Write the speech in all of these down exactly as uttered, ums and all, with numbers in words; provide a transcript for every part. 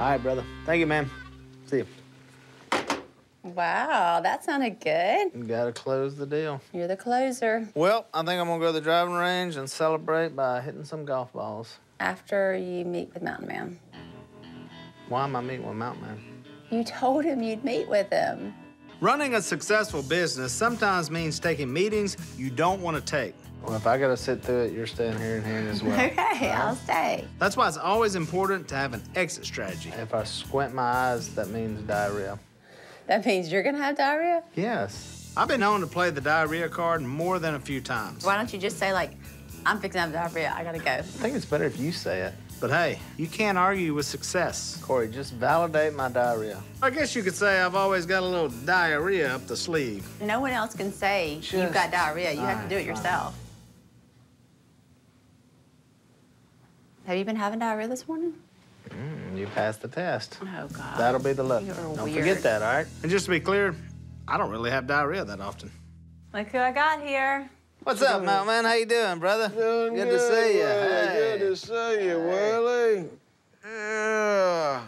All right, brother. Thank you, ma'am. See you. Wow, that sounded good. You gotta close the deal. You're the closer. Well, I think I'm gonna go to the driving range and celebrate by hitting some golf balls. After you meet with Mountain Man. Why am I meeting with Mountain Man? You told him you'd meet with him. Running a successful business sometimes means taking meetings you don't want to take. Well, if I gotta sit through it, you're staying here and here as well. Okay, right? I'll stay. That's why it's always important to have an exit strategy. If I squint my eyes, that means diarrhea. That means you're gonna have diarrhea? Yes. I've been known to play the diarrhea card more than a few times. Why don't you just say, like, I'm fixing up diarrhea, I gotta go. I think it's better if you say it. But hey, you can't argue with success. Corey, just validate my diarrhea. I guess you could say I've always got a little diarrhea up the sleeve. No one else can say just... you've got diarrhea. You all have right, to do it yourself. Right. Have you been having diarrhea this morning? Mm, you passed the test. Oh, God. That'll be the luck. You're Don't weird. forget that, all right? And just to be clear, I don't really have diarrhea that often. Look who I got here. What's up, Mountain Man? How you doing, brother? Doing good, good to see you. Hey. Good to see you, Willie. Yeah.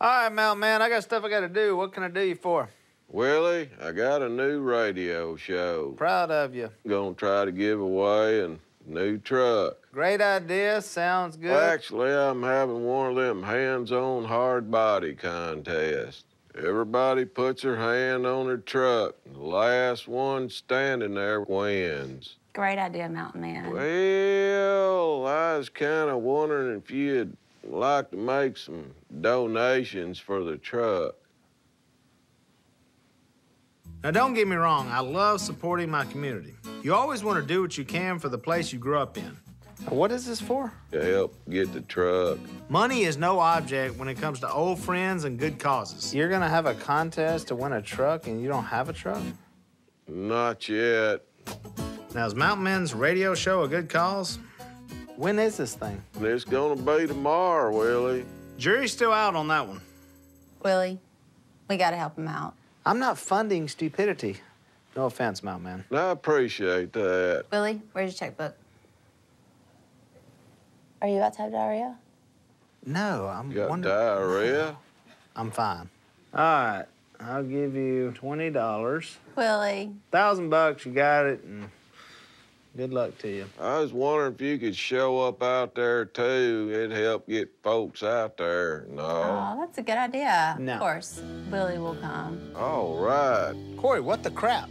All right, Mountain Man, I got stuff I got to do. What can I do you for? Willie, I got a new radio show. Proud of you. Gonna try to give away and... new truck. Great idea, sounds good. Well, actually, I'm having one of them hands-on hard body contests. Everybody puts their hand on their truck. The last one standing there wins. Great idea, Mountain Man. Well, I was kind of wondering if you'd like to make some donations for the truck. Now, don't get me wrong, I love supporting my community. You always want to do what you can for the place you grew up in. Now, what is this for? To help get the truck. Money is no object when it comes to old friends and good causes. You're going to have a contest to win a truck and you don't have a truck? Not yet. Now, is Mountain Man's radio show a good cause? When is this thing? It's going to be tomorrow, Willie. Jury's still out on that one. Willie, we got to help him out. I'm not funding stupidity. No offense, Mountain Man. I appreciate that. Willie, where's your checkbook? Are you about to have diarrhea? No, I'm you got wondering... diarrhea? I'm fine. All right, I'll give you twenty dollars. Willie. Thousand bucks, you got it, and good luck to you. I was wondering if you could show up out there, too. It'd help get folks out there. No. Oh, that's a good idea. No. Of course. Willie will come. All right. Corey, what the crap?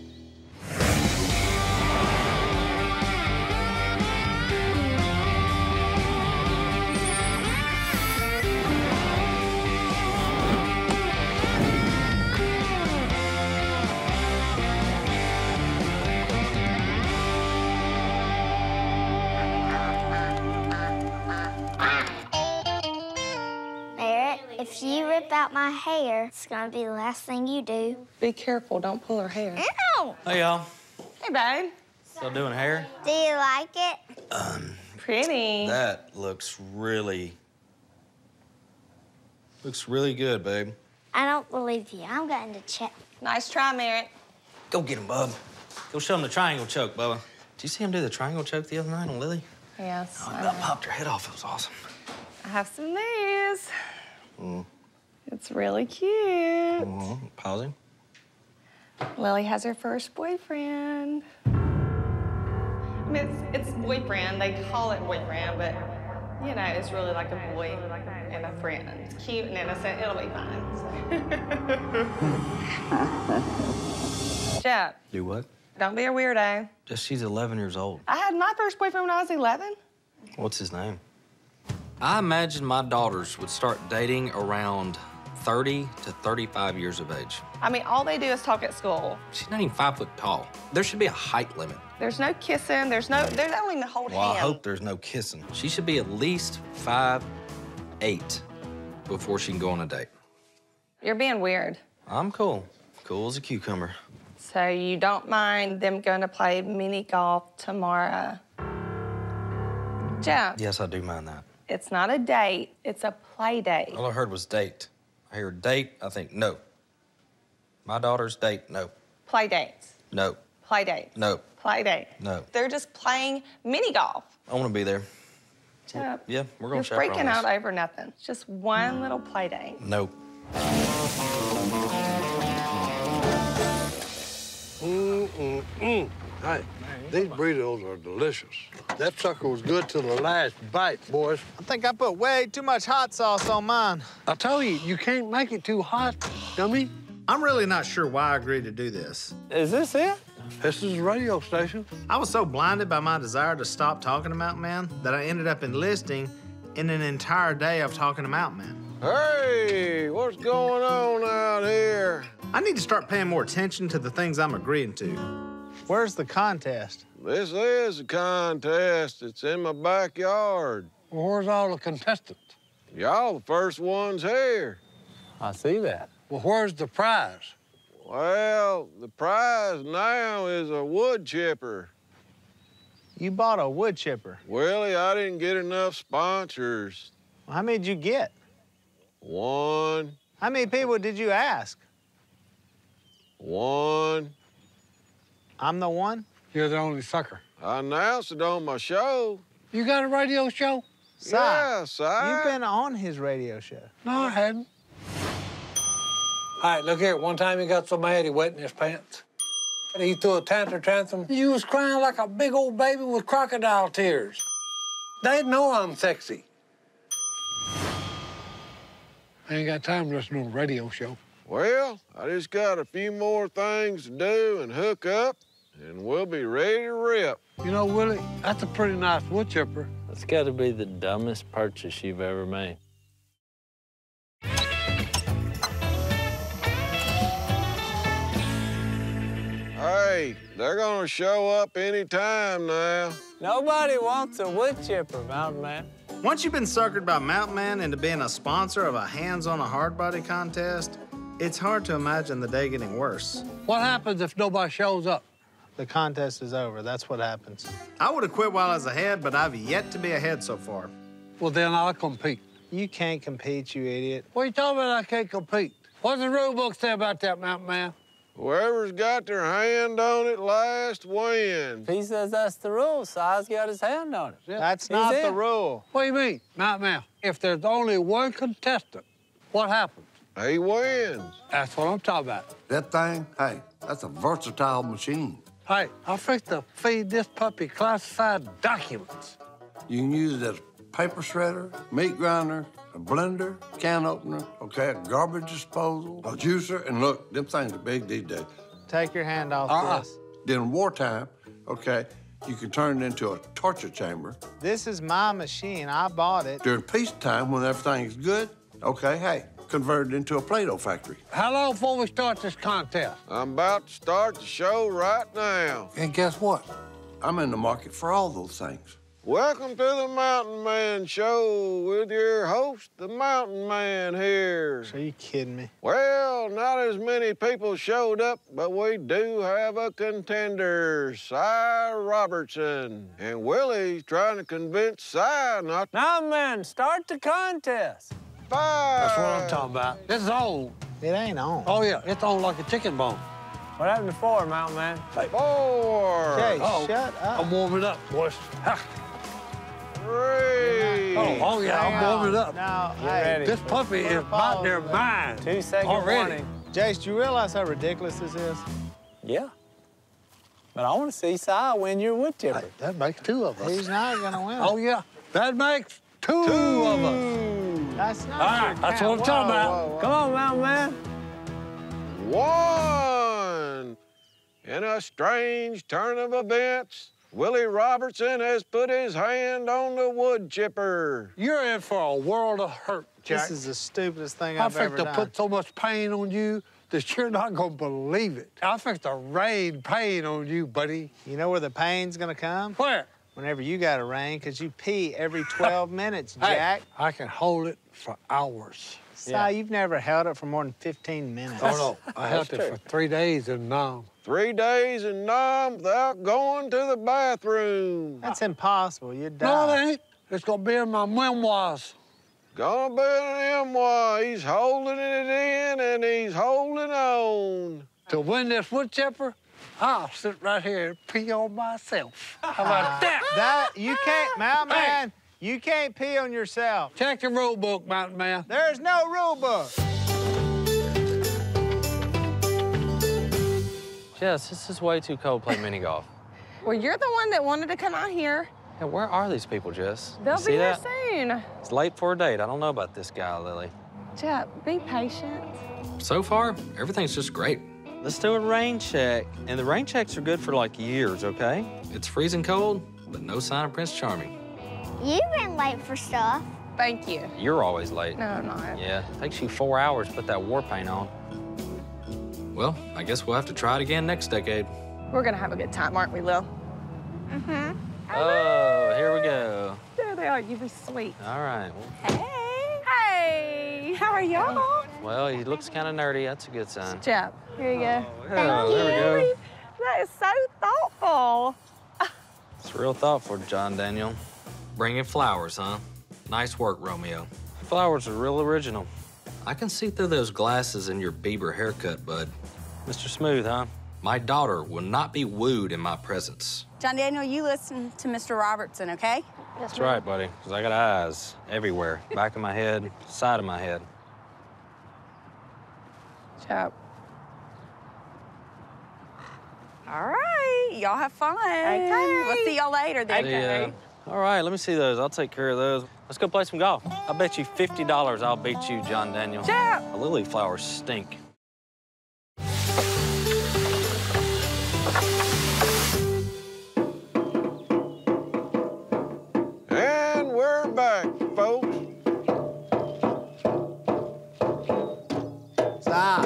If you rip out my hair, it's gonna be the last thing you do. Be careful, don't pull her hair. Ow! Hey, y'all. Hey, babe. Still doing hair? Do you like it? Um. Pretty. That looks really... looks really good, babe. I don't believe you. I'm going to check. Nice try, Merritt. Go get him, bub. Go show him the triangle choke, Bubba. Did you see him do the triangle choke the other night on Lily? Yes. Oh, I about popped her head off. It was awesome. I have some news. Mm. It's really cute. Mm-hmm. Pausing. Lily has her first boyfriend. I mean, it's, it's boyfriend. They call it boyfriend, but, you know, it's really like a boy and a friend. It's cute and innocent. It'll be fine. Jeff. Do what? Don't be a weirdo. Just she's eleven years old. I had my first boyfriend when I was eleven. What's his name? I imagine my daughters would start dating around thirty to thirty-five years of age. I mean, all they do is talk at school. She's not even five foot tall. There should be a height limit. There's no kissing. There's no, they don't even hold hands. Well, I hope there's no kissing. She should be at least five, eight before she can go on a date. You're being weird. I'm cool. Cool as a cucumber. So you don't mind them going to play mini golf tomorrow? Jeff. Yes, I do mind that. It's not a date, it's a play date. All I heard was date. I hear date, I think no. My daughter's date, no. Play dates. No. Play dates. No. Play date. No. They're just playing mini golf. I want to be there. Chip. Yeah, we're going to chaperone. You're freaking out over nothing. Just one little play date. Nope. Mm, mm, mm. Hey, these burritos are delicious. That sucker was good till the last bite, boys. I think I put way too much hot sauce on mine. I told you, you can't make it too hot, dummy. I'm really not sure why I agreed to do this. Is this it? This is a radio station. I was so blinded by my desire to stop talking to Mountain Man that I ended up enlisting in an entire day of talking to Mountain Man. Hey, what's going on out here? I need to start paying more attention to the things I'm agreeing to. Where's the contest? This is a contest. It's in my backyard. Well, where's all the contestants? Y'all the first ones here. I see that. Well, where's the prize? Well, the prize now is a wood chipper. You bought a wood chipper? Willie, I didn't get enough sponsors. Well, how many did you get? One. How many people did you ask? One. I'm the one? You're the only sucker. I announced it on my show. You got a radio show? Si, yeah, Si. You've been on his radio show. No, I hadn't. All right, look here. One time he got so mad he wet in his pants. And he threw a tantrum tantrum. You was crying like a big old baby with crocodile tears. They know I'm sexy. I ain't got time to listen to a radio show. Well, I just got a few more things to do and hook up, and we'll be ready to rip. You know, Willie, that's a pretty nice wood chipper. That's got to be the dumbest purchase you've ever made. Hey, they're going to show up any time now. Nobody wants a wood chipper, Mountain Man. Once you've been suckered by Mountain Man into being a sponsor of a hands-on a hard body contest, it's hard to imagine the day getting worse. What happens if nobody shows up? The contest is over. That's what happens. I would have quit while I was ahead, but I've yet to be ahead so far. Well, then I'll compete. You can't compete, you idiot. What are you talking about I can't compete? What's the rule book say about that, Mountain Man? Whoever's got their hand on it last wins. He says that's the rule. Si's got his hand on it. That's not the rule. What do you mean? Not now. If there's only one contestant, what happens? He wins. That's what I'm talking about. That thing, hey, that's a versatile machine. Hey, I'm fixed to feed this puppy classified documents. You can use it as a paper shredder, meat grinder, a blender, can opener, okay, a garbage disposal, a juicer, and look, them things are big these days. Take your hand off uh-uh. this. Then wartime, okay, you can turn it into a torture chamber. This is my machine, I bought it. During peacetime, when everything's good, okay, hey, convert it into a Play-Doh factory. How long before we start this contest? I'm about to start the show right now. And guess what? I'm in the market for all those things. Welcome to the Mountain Man Show with your host, the Mountain Man here. Are you kidding me? Well, not as many people showed up, but we do have a contender, Si Robertson. And Willie's trying to convince Si not to... Mountain Man, start the contest. Fire! That's what I'm talking about. This is old. It ain't on. Oh, yeah, it's on like a chicken bone. What happened to four, Mountain Man? Hey. Four! Okay, uh-oh. Shut up. I'm warming up, boys. Ha! Three. Oh, oh yeah, Hang I'm warming up. Now, hey, this puppy is about their mind. Two seconds already. Warning. Jace, do you realize how ridiculous this is? Yeah. But I want to see Si win your wood chipper. Hey, that makes two of us. He's not going to win. Oh, yeah. That makes two, two of us. That's not All right, that's what I'm whoa, talking about. Whoa, whoa. Come on, Mountain Man. One. In a strange turn of events, Willie Robertson has put his hand on the wood chipper. You're in for a world of hurt, Jack. This is the stupidest thing I've ever done. I fixed to put so much pain on you that you're not going to believe it. I fixed to rain pain on you, buddy. You know where the pain's going to come? Where? Whenever you got to rain, because you pee every twelve minutes, Jack. Hey, I can hold it for hours. Si, yeah. You've never held it for more than fifteen minutes. Oh, no. I held it true. for three days and numb. Three days and numb without going to the bathroom. That's impossible. You'd die. No, it ain't. It's going to be in my memoirs. Going to be in an memoir. He's holding it in, and he's holding on. To win this wood chipper, I'll sit right here and pee on myself. How about that? That, you can't, Mountain Man. You can't pee on yourself. Check the rule book, Mountain Man. There's no rule book. Jess, this is way too cold to play mini golf. Well, you're the one that wanted to come out here. Yeah, where are these people, Jess? They'll be here soon. It's late for a date. I don't know about this guy, Lily. Jeff, be patient. So far, everything's just great. Let's do a rain check. And the rain checks are good for like years, okay? It's freezing cold, but no sign of Prince Charming. You've been late for stuff. Thank you. You're always late. No, I'm not. Yeah, it takes you four hours to put that war paint on. Well, I guess we'll have to try it again next decade. We're gonna have a good time, aren't we, Lil? Mm-hmm. Oh, here we go. There they are, you be sweet. All right. Hey. Hey, how are y'all? Well, he looks kind of nerdy, that's a good sign. Jeff, here you go. Oh, Thank you. There we go. That is so thoughtful. It's real thoughtful, John Daniel. Bringing flowers, huh? Nice work, Romeo. Flowers are real original. I can see through those glasses and your Bieber haircut, bud. Mister Smooth, huh? My daughter will not be wooed in my presence. John Daniel, you listen to Mister Robertson, okay? That's right, buddy, because I got eyes everywhere. Back of my head, side of my head. Chap. All right, y'all have fun. Okay. We'll see y'all later then. Okay. All right, let me see those. I'll take care of those. Let's go play some golf. I bet you fifty dollars I'll beat you, John Daniel. Chap! The lily flowers stink. And we're back, folks. Stop.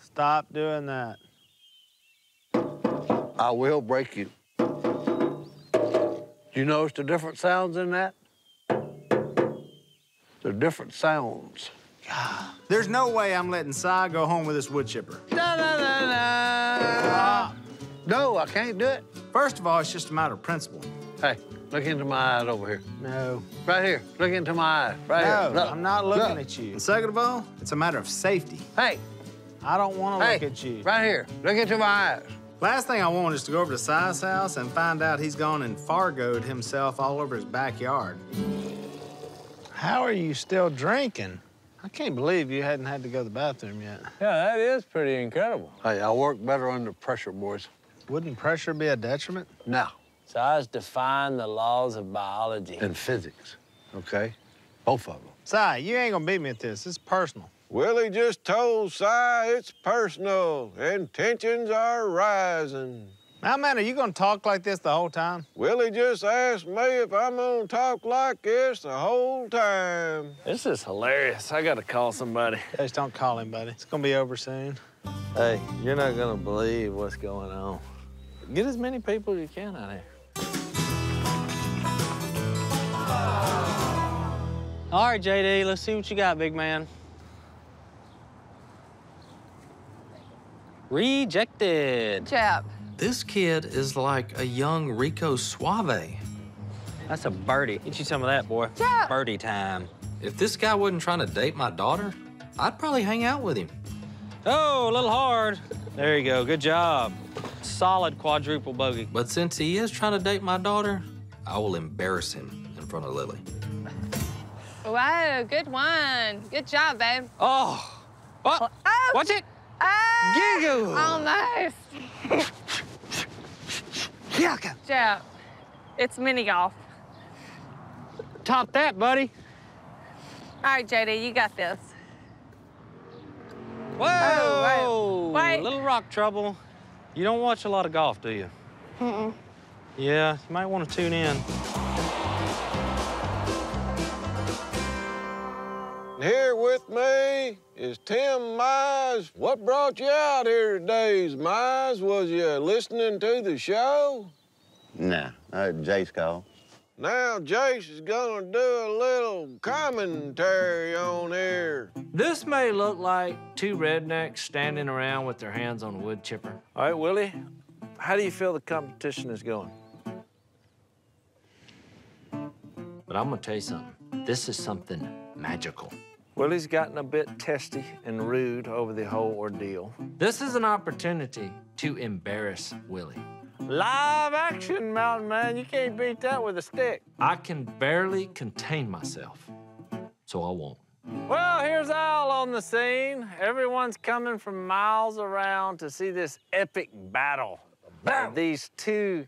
Stop doing that. I will break you. Do you notice the different sounds in that? They're different sounds. God. There's no way I'm letting Si go home with this wood chipper. Da, da, da, da. Uh, no, I can't do it. First of all, it's just a matter of principle. Hey, look into my eyes over here. No. Right here. Look into my eyes. Right no, here. No, I'm not looking look. at you. And second of all, it's a matter of safety. Hey. I don't want to hey, look at you. Right here. Look into my eyes. Last thing I want is to go over to Si's house and find out he's gone and Fargo'd himself all over his backyard. How are you still drinking? I can't believe you hadn't had to go to the bathroom yet. Yeah, that is pretty incredible. Hey, I work better under pressure, boys. Wouldn't pressure be a detriment? No. Si's defying the laws of biology. And physics, okay? Both of them. Si, you ain't gonna beat me at this. It's personal. Willie just told Si it's personal and tensions are rising. Now, man, are you gonna talk like this the whole time? Willie just asked me if I'm gonna talk like this the whole time. This is hilarious. I gotta call somebody. Just don't call him, buddy. It's gonna be over soon. Hey, you're not gonna believe what's going on. Get as many people as you can out here. All right, J D, let's see what you got, big man. Rejected. Chap. This kid is like a young Rico Suave. That's a birdie. Get you some of that, boy. Chap. Birdie time. If this guy wasn't trying to date my daughter, I'd probably hang out with him. Oh, a little hard. There you go. Good job. Solid quadruple bogey. But since he is trying to date my daughter, I will embarrass him in front of Lily. Whoa, good one. Good job, babe. Oh. What? Oh. Watch it. Oh, Giggle! Almost. Yucca. Jeff, it's mini golf. Top that, buddy. All right, J D, you got this. Whoa! Oh, wait. Wait. A little rock trouble. You don't watch a lot of golf, do you? Mm-mm. Yeah, you might want to tune in. Here with me is Tim Mize. What brought you out here today, Mize? Was you listening to the show? Nah, I heard Jace call. Now Jace is gonna do a little commentary on here. This may look like two rednecks standing around with their hands on a wood chipper. All right, Willie, how do you feel the competition is going? But I'm gonna tell you something. This is something magical. Willie's gotten a bit testy and rude over the whole ordeal. This is an opportunity to embarrass Willie. Live action, Mountain Man. You can't beat that with a stick. I can barely contain myself, so I won't. Well, here's Al on the scene. Everyone's coming from miles around to see this epic battle. Battle. These two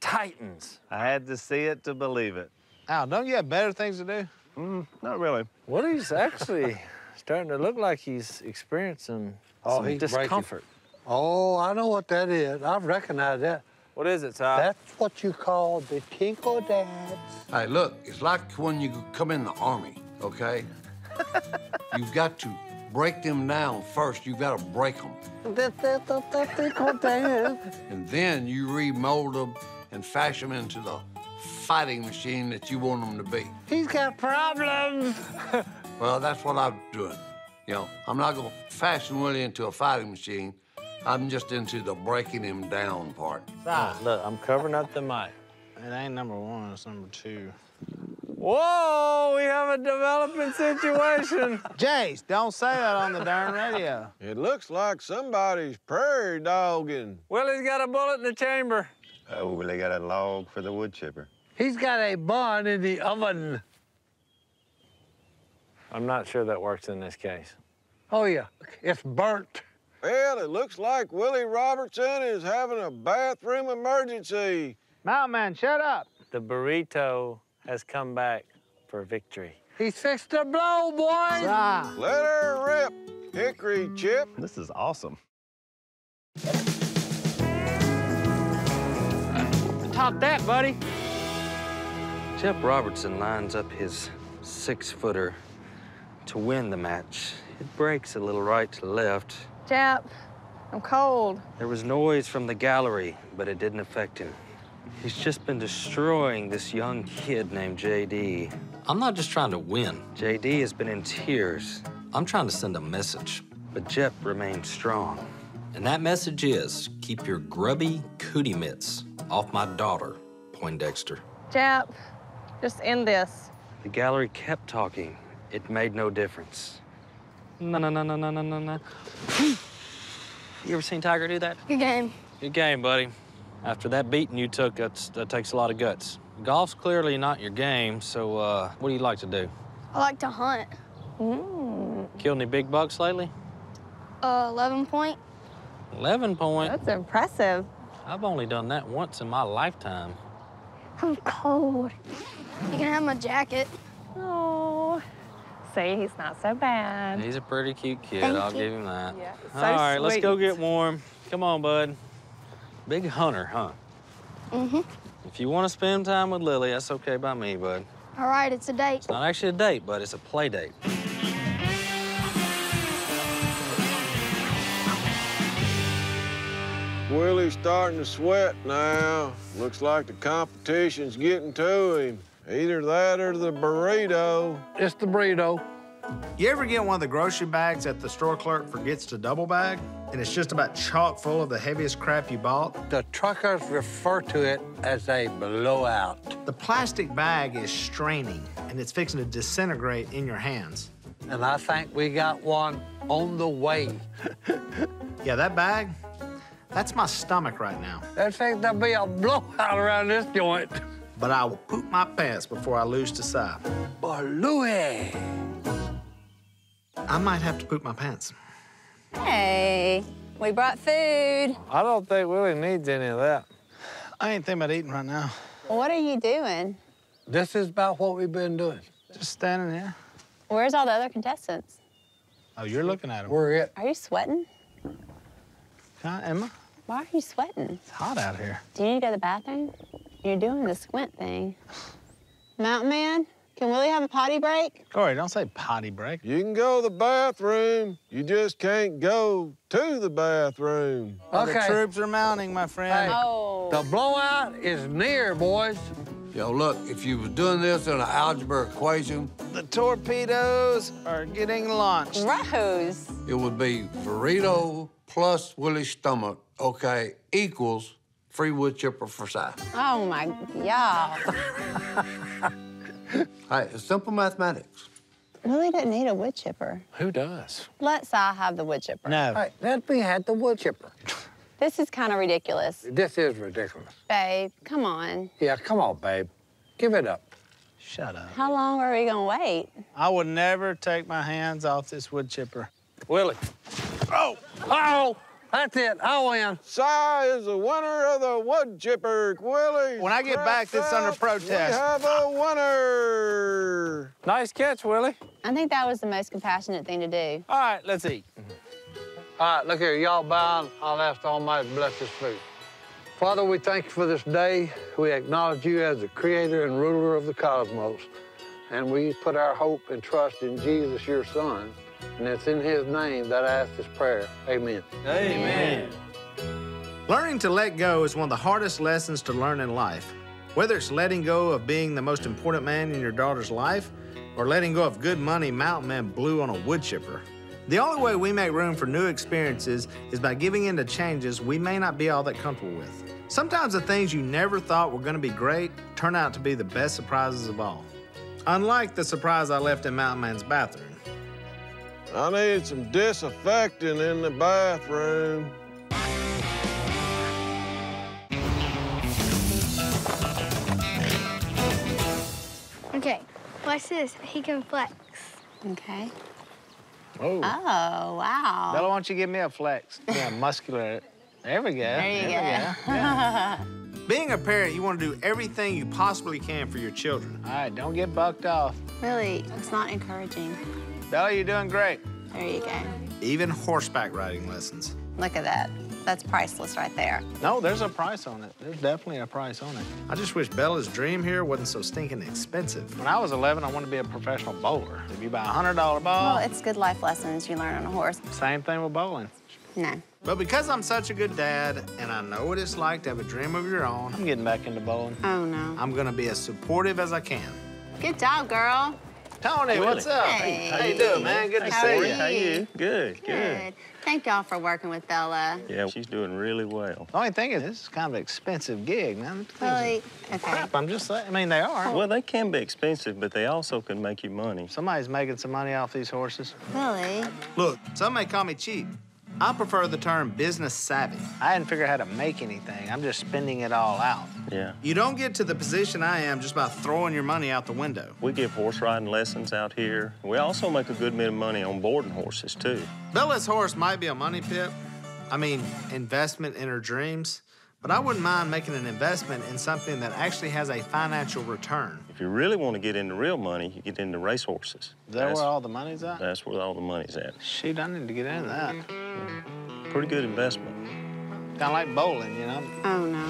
titans. I had to see it to believe it. Al, don't you have better things to do? Mm, not really. Willie's actually starting to look like he's experiencing oh, some he's discomfort. Breaking. Oh, I know what that is. I've recognized that. What is it, Ty? That's what you call the Tinkle Dads. Hey, look, it's like when you come in the Army, okay? You've got to break them down first. You've got to break them. That, that, that, that Tinkle Dads. And then you remold them and fashion them into the fighting machine that you want them to be. He's got problems. Well, that's what I'm doing. You know, I'm not going to fashion Willie into a fighting machine. I'm just into the breaking him down part. Ah, look, I'm covering up the mic. It ain't number one, it's number two. Whoa, we have a developing situation. Jace, don't say that on the darn radio. It looks like somebody's prairie dogging. Willie's got a bullet in the chamber. Oh, Willie got a log for the wood chipper. He's got a bun in the oven. I'm not sure that works in this case. Oh, yeah, it's burnt. Well, it looks like Willie Robertson is having a bathroom emergency. Mountain Man, shut up. The burrito has come back for victory. He fixed the blow, boy. Ah. Let her rip, Hickory Chip. This is awesome. Top that, buddy. Jeff Robertson lines up his six-footer to win the match. It breaks a little right to left. Jap, I'm cold. There was noise from the gallery, but it didn't affect him. He's just been destroying this young kid named J D. I'm not just trying to win. J D has been in tears. I'm trying to send a message. But Jep remains strong. And that message is, keep your grubby cootie mitts off my daughter, Poindexter. Jap, just end this. The gallery kept talking. It made no difference. No, no, no, no, no, no, no, no. You ever seen Tiger do that? Good game. Good game, buddy. After that beating you took, that's, that takes a lot of guts. Golf's clearly not your game, so uh, what do you like to do? I like to hunt. Mm. Killed any big bucks lately? Uh, eleven point. eleven point? That's impressive. I've only done that once in my lifetime. I'm cold. You can have my jacket. Oh. See, he's not so bad. He's a pretty cute kid. Thank I'll you. give him that. Yeah, so all right, sweet. Let's go get warm. Come on, bud. Big hunter, huh? Mm-hmm. If you want to spend time with Lily, that's okay by me, bud. All right, it's a date. It's not actually a date, but it's a play date. Willie's starting to sweat now. Looks like the competition's getting to him. Either that or the burrito. It's the burrito. You ever get one of the grocery bags that the store clerk forgets to double bag? And it's just about chock full of the heaviest crap you bought? The truckers refer to it as a blowout. The plastic bag is straining, and it's fixing to disintegrate in your hands. And I think we got one on the way. Yeah, that bag, that's my stomach right now. I think there'll be a blowout around this joint. But I will poop my pants before I lose to Si. Boy, Louie! I might have to poop my pants. Hey, we brought food. I don't think Willie needs any of that. I ain't thinking about eating right now. What are you doing? This is about what we've been doing. Just standing there. Where's all the other contestants? Oh, you're looking at them. We're it. Are you sweating? Huh, Emma? Why are you sweating? It's hot out here. Do you need to go to the bathroom? You're doing the squint thing. Mountain Man, can Willie have a potty break? Corey, don't say potty break. You can go to the bathroom. You just can't go to the bathroom. Okay. The troops are mounting, my friend. Hey, oh. The blowout is near, boys. Yo, look, if you were doing this in an algebra equation, the torpedoes are getting launched. Rose. It would be burrito plus Willie's stomach, okay, equals free wood chipper for Si. Oh, my God. Hey, it's simple mathematics. Willie doesn't need a wood chipper. Who does? Let Si have the wood chipper. No. Hey, let me have the wood chipper. This is kind of ridiculous. This is ridiculous. Babe, come on. Yeah, come on, babe. Give it up. Shut up. How long are we gonna wait? I would never take my hands off this wood chipper. Willie. Oh! Oh! That's it. I win. Si is the winner of the wood chipper, Willie. When I get back, this under protest. We have a winner. Nice catch, Willie. I think that was the most compassionate thing to do. All right, let's eat. Mm-hmm. All right, look here. Y'all bound. I'll ask Almighty to bless this food. Father, we thank you for this day. We acknowledge you as the creator and ruler of the cosmos. And we put our hope and trust in Jesus, your son. And it's in his name that I ask this prayer. Amen. Amen. Learning to let go is one of the hardest lessons to learn in life. Whether it's letting go of being the most important man in your daughter's life or letting go of good money Mountain Man blew on a wood chipper. The only way we make room for new experiences is by giving in to changes we may not be all that comfortable with. Sometimes the things you never thought were going to be great turn out to be the best surprises of all. Unlike the surprise I left in Mountain Man's bathroom. I need some disinfectant in the bathroom. Okay, watch this. He can flex. Okay. Oh. Oh, wow. Bella, why don't you give me a flex? Yeah, muscular. There we go. There you there go. We go. Yeah. Being a parent, you want to do everything you possibly can for your children. All right, don't get bucked off. Really, it's not encouraging. Bella, you're doing great. There you go. Even horseback riding lessons. Look at that. That's priceless right there. No, there's a price on it. There's definitely a price on it. I just wish Bella's dream here wasn't so stinking expensive. When I was eleven, I wanted to be a professional bowler. If you buy a one hundred dollar ball... Well, it's good life lessons you learn on a horse. Same thing with bowling. No. But because I'm such a good dad, and I know what it's like to have a dream of your own... I'm getting back into bowling. Oh, no. I'm going to be as supportive as I can. Good job, girl. Tony, Willie. What's up? Hey. How you doing, man? Good to How see are you. you. How are you? Good, good. good. Thank y'all for working with Bella. Yeah, she's doing really well. The only thing is, this is kind of an expensive gig, man. Really? Okay. Crap, I'm just saying, I mean, they are. Well, they can be expensive, but they also can make you money. Somebody's making some money off these horses. Really? Look, some may call me cheap. I prefer the term business savvy. I hadn't figured out how to make anything. I'm just spending it all out. Yeah. You don't get to the position I am just by throwing your money out the window. We give horse riding lessons out here. We also make a good bit of money on boarding horses, too. Bella's horse might be a money pit. I mean, investment in her dreams. But I wouldn't mind making an investment in something that actually has a financial return. If you really want to get into real money, you get into racehorses. Is that that's, where all the money's at? That's where all the money's at. Shoot, I need to get into that. Yeah. Pretty good investment. Kind of like bowling, you know? Oh, no.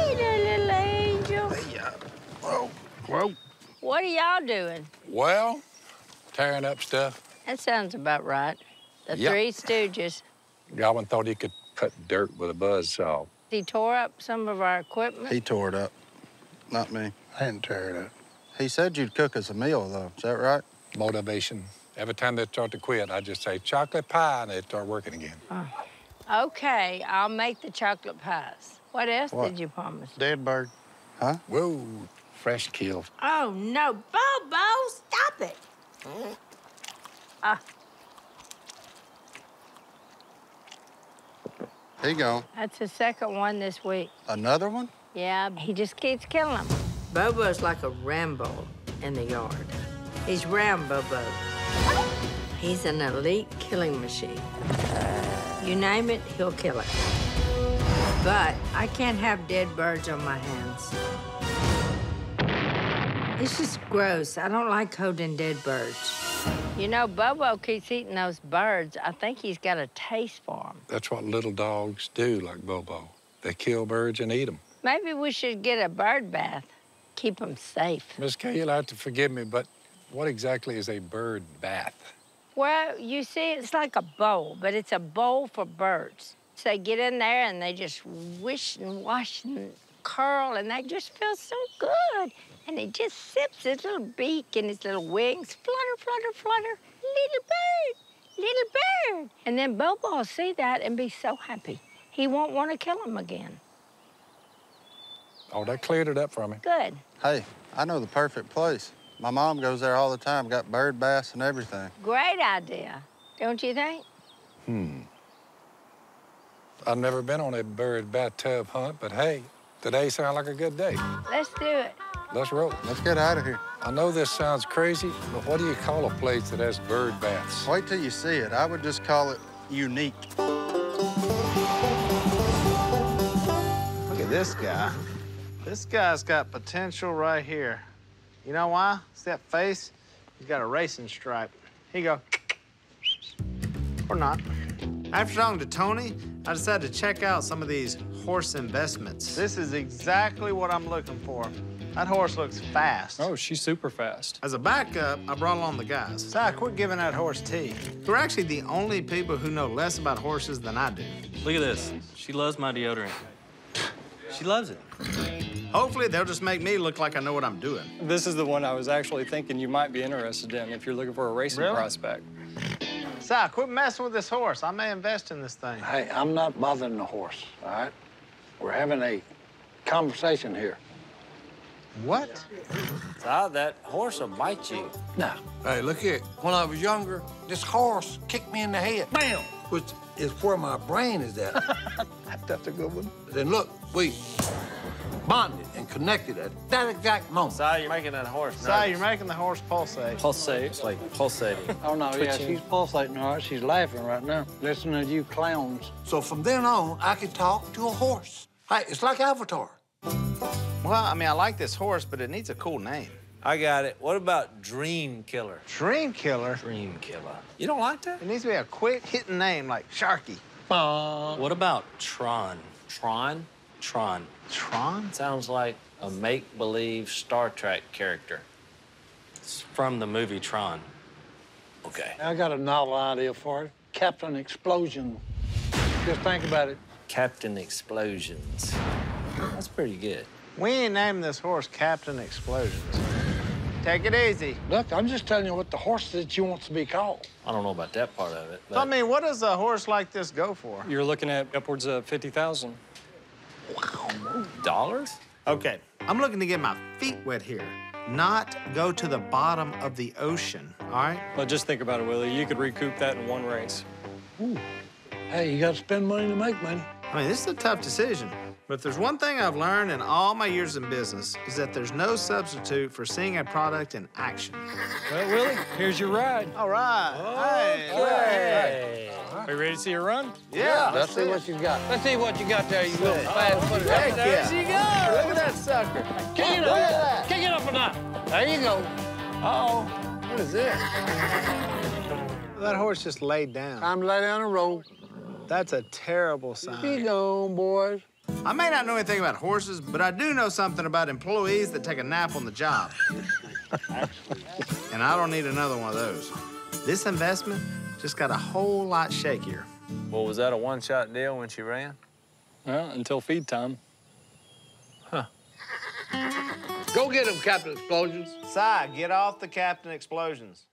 Hey, there, little angel. Hey, uh, whoa, whoa. What are y'all doing? Well, tearing up stuff. That sounds about right. The yep. Three Stooges. Godwin thought he could cut dirt with a buzzsaw. He tore up some of our equipment? He tore it up. Not me. I didn't tear it up. He said you'd cook us a meal, though. Is that right? Motivation. Every time they start to quit, I just say, chocolate pie, and they start working again. Oh. Okay, I'll make the chocolate pies. What else what? did you promise? Dead bird. Huh? Whoa, fresh kill. Oh, no. Bobo, stop it. Mm. Ah. There you go. That's the second one this week. Another one? Yeah, he just keeps killing them. Bobo's like a Rambo in the yard. He's round, Bobo. He's an elite killing machine. You name it, he'll kill it. But I can't have dead birds on my hands. It's just gross. I don't like holding dead birds. You know, Bobo keeps eating those birds. I think he's got a taste for them. That's what little dogs do, like Bobo. They kill birds and eat them. Maybe we should get a bird bath. Keep them safe. Miss Kay, you'll have to forgive me, but what exactly is a bird bath? Well, you see, it's like a bowl, but it's a bowl for birds. So they get in there and they just wish and wash and curl, and they just feel so good. And it just sips its little beak and its little wings. Flutter, flutter, flutter. Little bird, little bird. And then Bobo will see that and be so happy. He won't want to kill him again. Oh, they cleared it up for me. Good. Hey, I know the perfect place. My mom goes there all the time, got bird baths and everything. Great idea, don't you think? Hmm. I've never been on a bird bathtub hunt, but hey, today sounds like a good day. Let's do it. Let's roll. Let's get out of here. I know this sounds crazy, but what do you call a place that has bird baths? Wait till you see it. I would just call it unique. Look at this guy. This guy's got potential right here. You know why? It's that face. He's got a racing stripe. Here you go. Or not. After talking to Tony, I decided to check out some of these horse investments. This is exactly what I'm looking for. That horse looks fast. Oh, she's super fast. As a backup, I brought along the guys. Si, quit giving that horse tea. We're actually the only people who know less about horses than I do. Look at this. She loves my deodorant. She loves it. Hopefully, they'll just make me look like I know what I'm doing. This is the one I was actually thinking you might be interested in if you're looking for a racing really? prospect. Si, quit messing with this horse. I may invest in this thing. Hey, I'm not bothering the horse, all right? We're having a conversation here. What? Ah, that horse will bite you. No. Hey, look here. When I was younger, this horse kicked me in the head. Bam! Which is where my brain is at. That's a good one. Then look, we bonded and connected at that exact moment. Si, you're making that horse nervous. Si, you're making the horse pulsate. Pulsate? It's like pulsating. Oh, no, yeah, she's pulsating, all right. She's laughing right now. Listen to you clowns. So from then on, I could talk to a horse. Hey, it's like Avatar. Well, I mean, I like this horse, but it needs a cool name. I got it. What about Dream Killer? Dream Killer? Dream Killer. You don't like that? It needs to be a quick-hitting name like Sharky. Bah. What about Tron? Tron? Tron. Tron? Sounds like a make-believe Star Trek character. It's from the movie Tron. Okay. I got a novel idea for it. Captain Explosion. Just think about it. Captain Explosions. That's pretty good. We ain't named this horse Captain Explosions. Take it easy. Look, I'm just telling you what the horse that you want to be called. I don't know about that part of it. But... I mean, what does a horse like this go for? You're looking at upwards of fifty thousand dollars. Wow. Dollars? Okay, I'm looking to get my feet wet here, not go to the bottom of the ocean, all right? Well, just think about it, Willie. You could recoup that in one race. Ooh. Hey, you got to spend money to make money. I mean, this is a tough decision. But if there's one thing I've learned in all my years in business is that there's no substitute for seeing a product in action. Well, Willie, here's your ride. All right. Okay. Hey. All right. All right. Are you ready to see her run? Yeah. Let's, Let's see it. what you got. Let's see what you got there. You little fast footed. There yeah. she goes. Look at that sucker. Kick oh, it up. That. Kick it up or not. There you go. Uh-oh. What is this? That horse just laid down. Time to lay down and roll. That's a terrible sign. Keep going, boys. I may not know anything about horses, but I do know something about employees that take a nap on the job. And I don't need another one of those. This investment just got a whole lot shakier. Well, was that a one-shot deal when she ran? Well, until feed time. Huh. Go get him, Captain Explosions. Si, get off the Captain Explosions.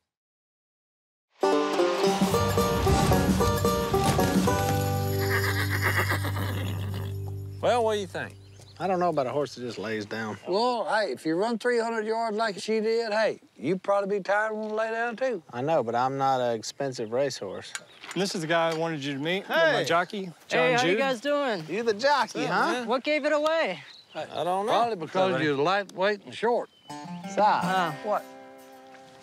Well, what do you think? I don't know about a horse that just lays down. Well, hey, if you run three hundred yards like she did, hey, you'd probably be tired and want to lay down, too. I know, but I'm not an expensive racehorse. And this is the guy I wanted you to meet, hey. my jockey, John Hey, how Jude. you guys doing? You're the jockey, yeah, huh? Man. What gave it away? I, I don't know. Probably because Sorry. you're lightweight and short. Si, uh, what?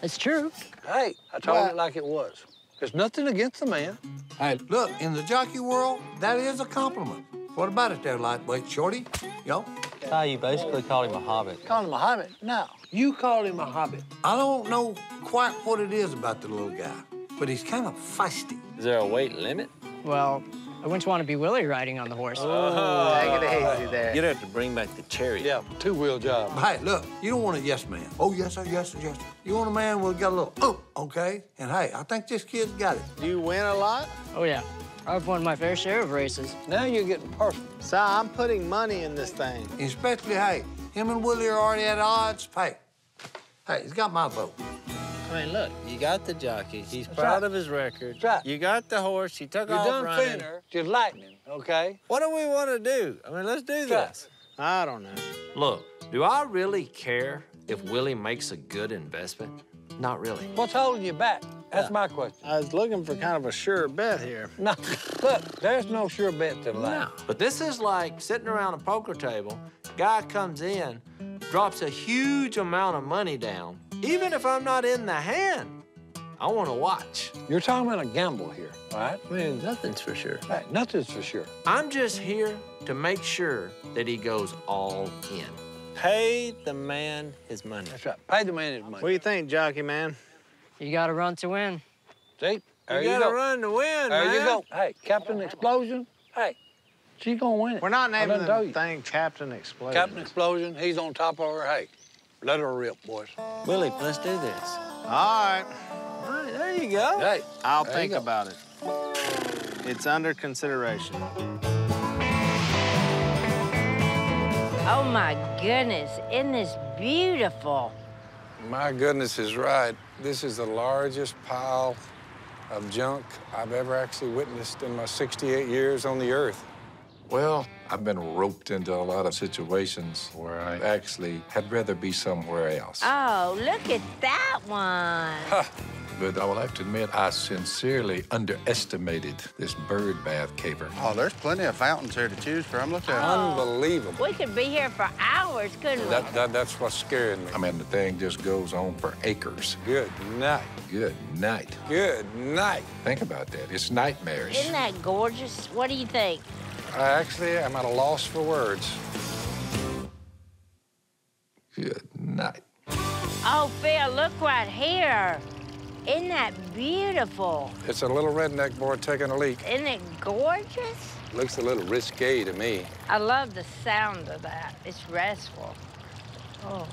It's true. Hey, I told what? it like it was. There's nothing against the man. Hey, look, in the jockey world, that is a compliment. What about it there, lightweight shorty? Yo? So you basically called him a hobbit. Call him a hobbit? No, you called him a hobbit. I don't know quite what it is about the little guy, but he's kind of feisty. Is there a weight limit? Well, I wouldn't want to be Willie riding on the horse. Oh. Take it easy there. You'd have to bring back the chariot. Yeah, two-wheel job. Hey, look, you don't want a yes man. Oh, yes, sir, yes, sir, yes, sir. You want a man who's got a little, oh, okay? And hey, I think this kid's got it. Do you win a lot? Oh, yeah. I've won my fair share of races. Now you're getting personal. Si, I'm putting money in this thing. Especially, hey, him and Willie are already at odds. Hey, hey, he's got my vote. I mean, look, you got the jockey. He's That's proud right. of his record. That's right. You got the horse. He took you off running. You're done feeding her. You're lightning, okay? What do we want to do? I mean, let's do That's this. Right. I don't know. Look, do I really care if Willie makes a good investment? Not really. What's holding you back? That's uh, my question. I was looking for kind of a sure bet here. No, look, there's no sure bet to life. No. But this is like sitting around a poker table, guy comes in, drops a huge amount of money down, even if I'm not in the hand. I want to watch. You're talking about a gamble here, all right? I mean, nothing's for sure. Right, nothing's for sure. I'm just here to make sure that he goes all in. Pay the man his money. That's right. Pay the man his money. What do you think, jockey man? You got to run to win. See? There you, you gotta go. run to win, there man. There you go. Hey, Captain Explosion. Hey, she's going to win it. We're not naming the thing Captain Explosion. Captain Explosion, he's on top of her. Hey, let her rip, boys. Willie, let's do this. All right. All right, there you go. Hey, I'll think about it. It's under consideration. Oh, my goodness, isn't this beautiful? My goodness is right. This is the largest pile of junk I've ever actually witnessed in my sixty-eight years on the earth. Well, I've been roped into a lot of situations where I actually had rather be somewhere else. Oh, look at that one. Ha. But I would like to admit I sincerely underestimated this bird bath cavern. Oh, there's plenty of fountains here to choose from. Look at oh. Unbelievable. We could be here for hours, couldn't that, we? That, that's what's scaring me. I mean, the thing just goes on for acres. Good night. Good night. Good night. Think about that. It's nightmarish. Isn't that gorgeous? What do you think? I actually am at a loss for words. Good night. Oh, Phil, look right here. Isn't that beautiful? It's a little redneck boy taking a leak. Isn't it gorgeous? Looks a little risque to me. I love the sound of that. It's restful. Oh.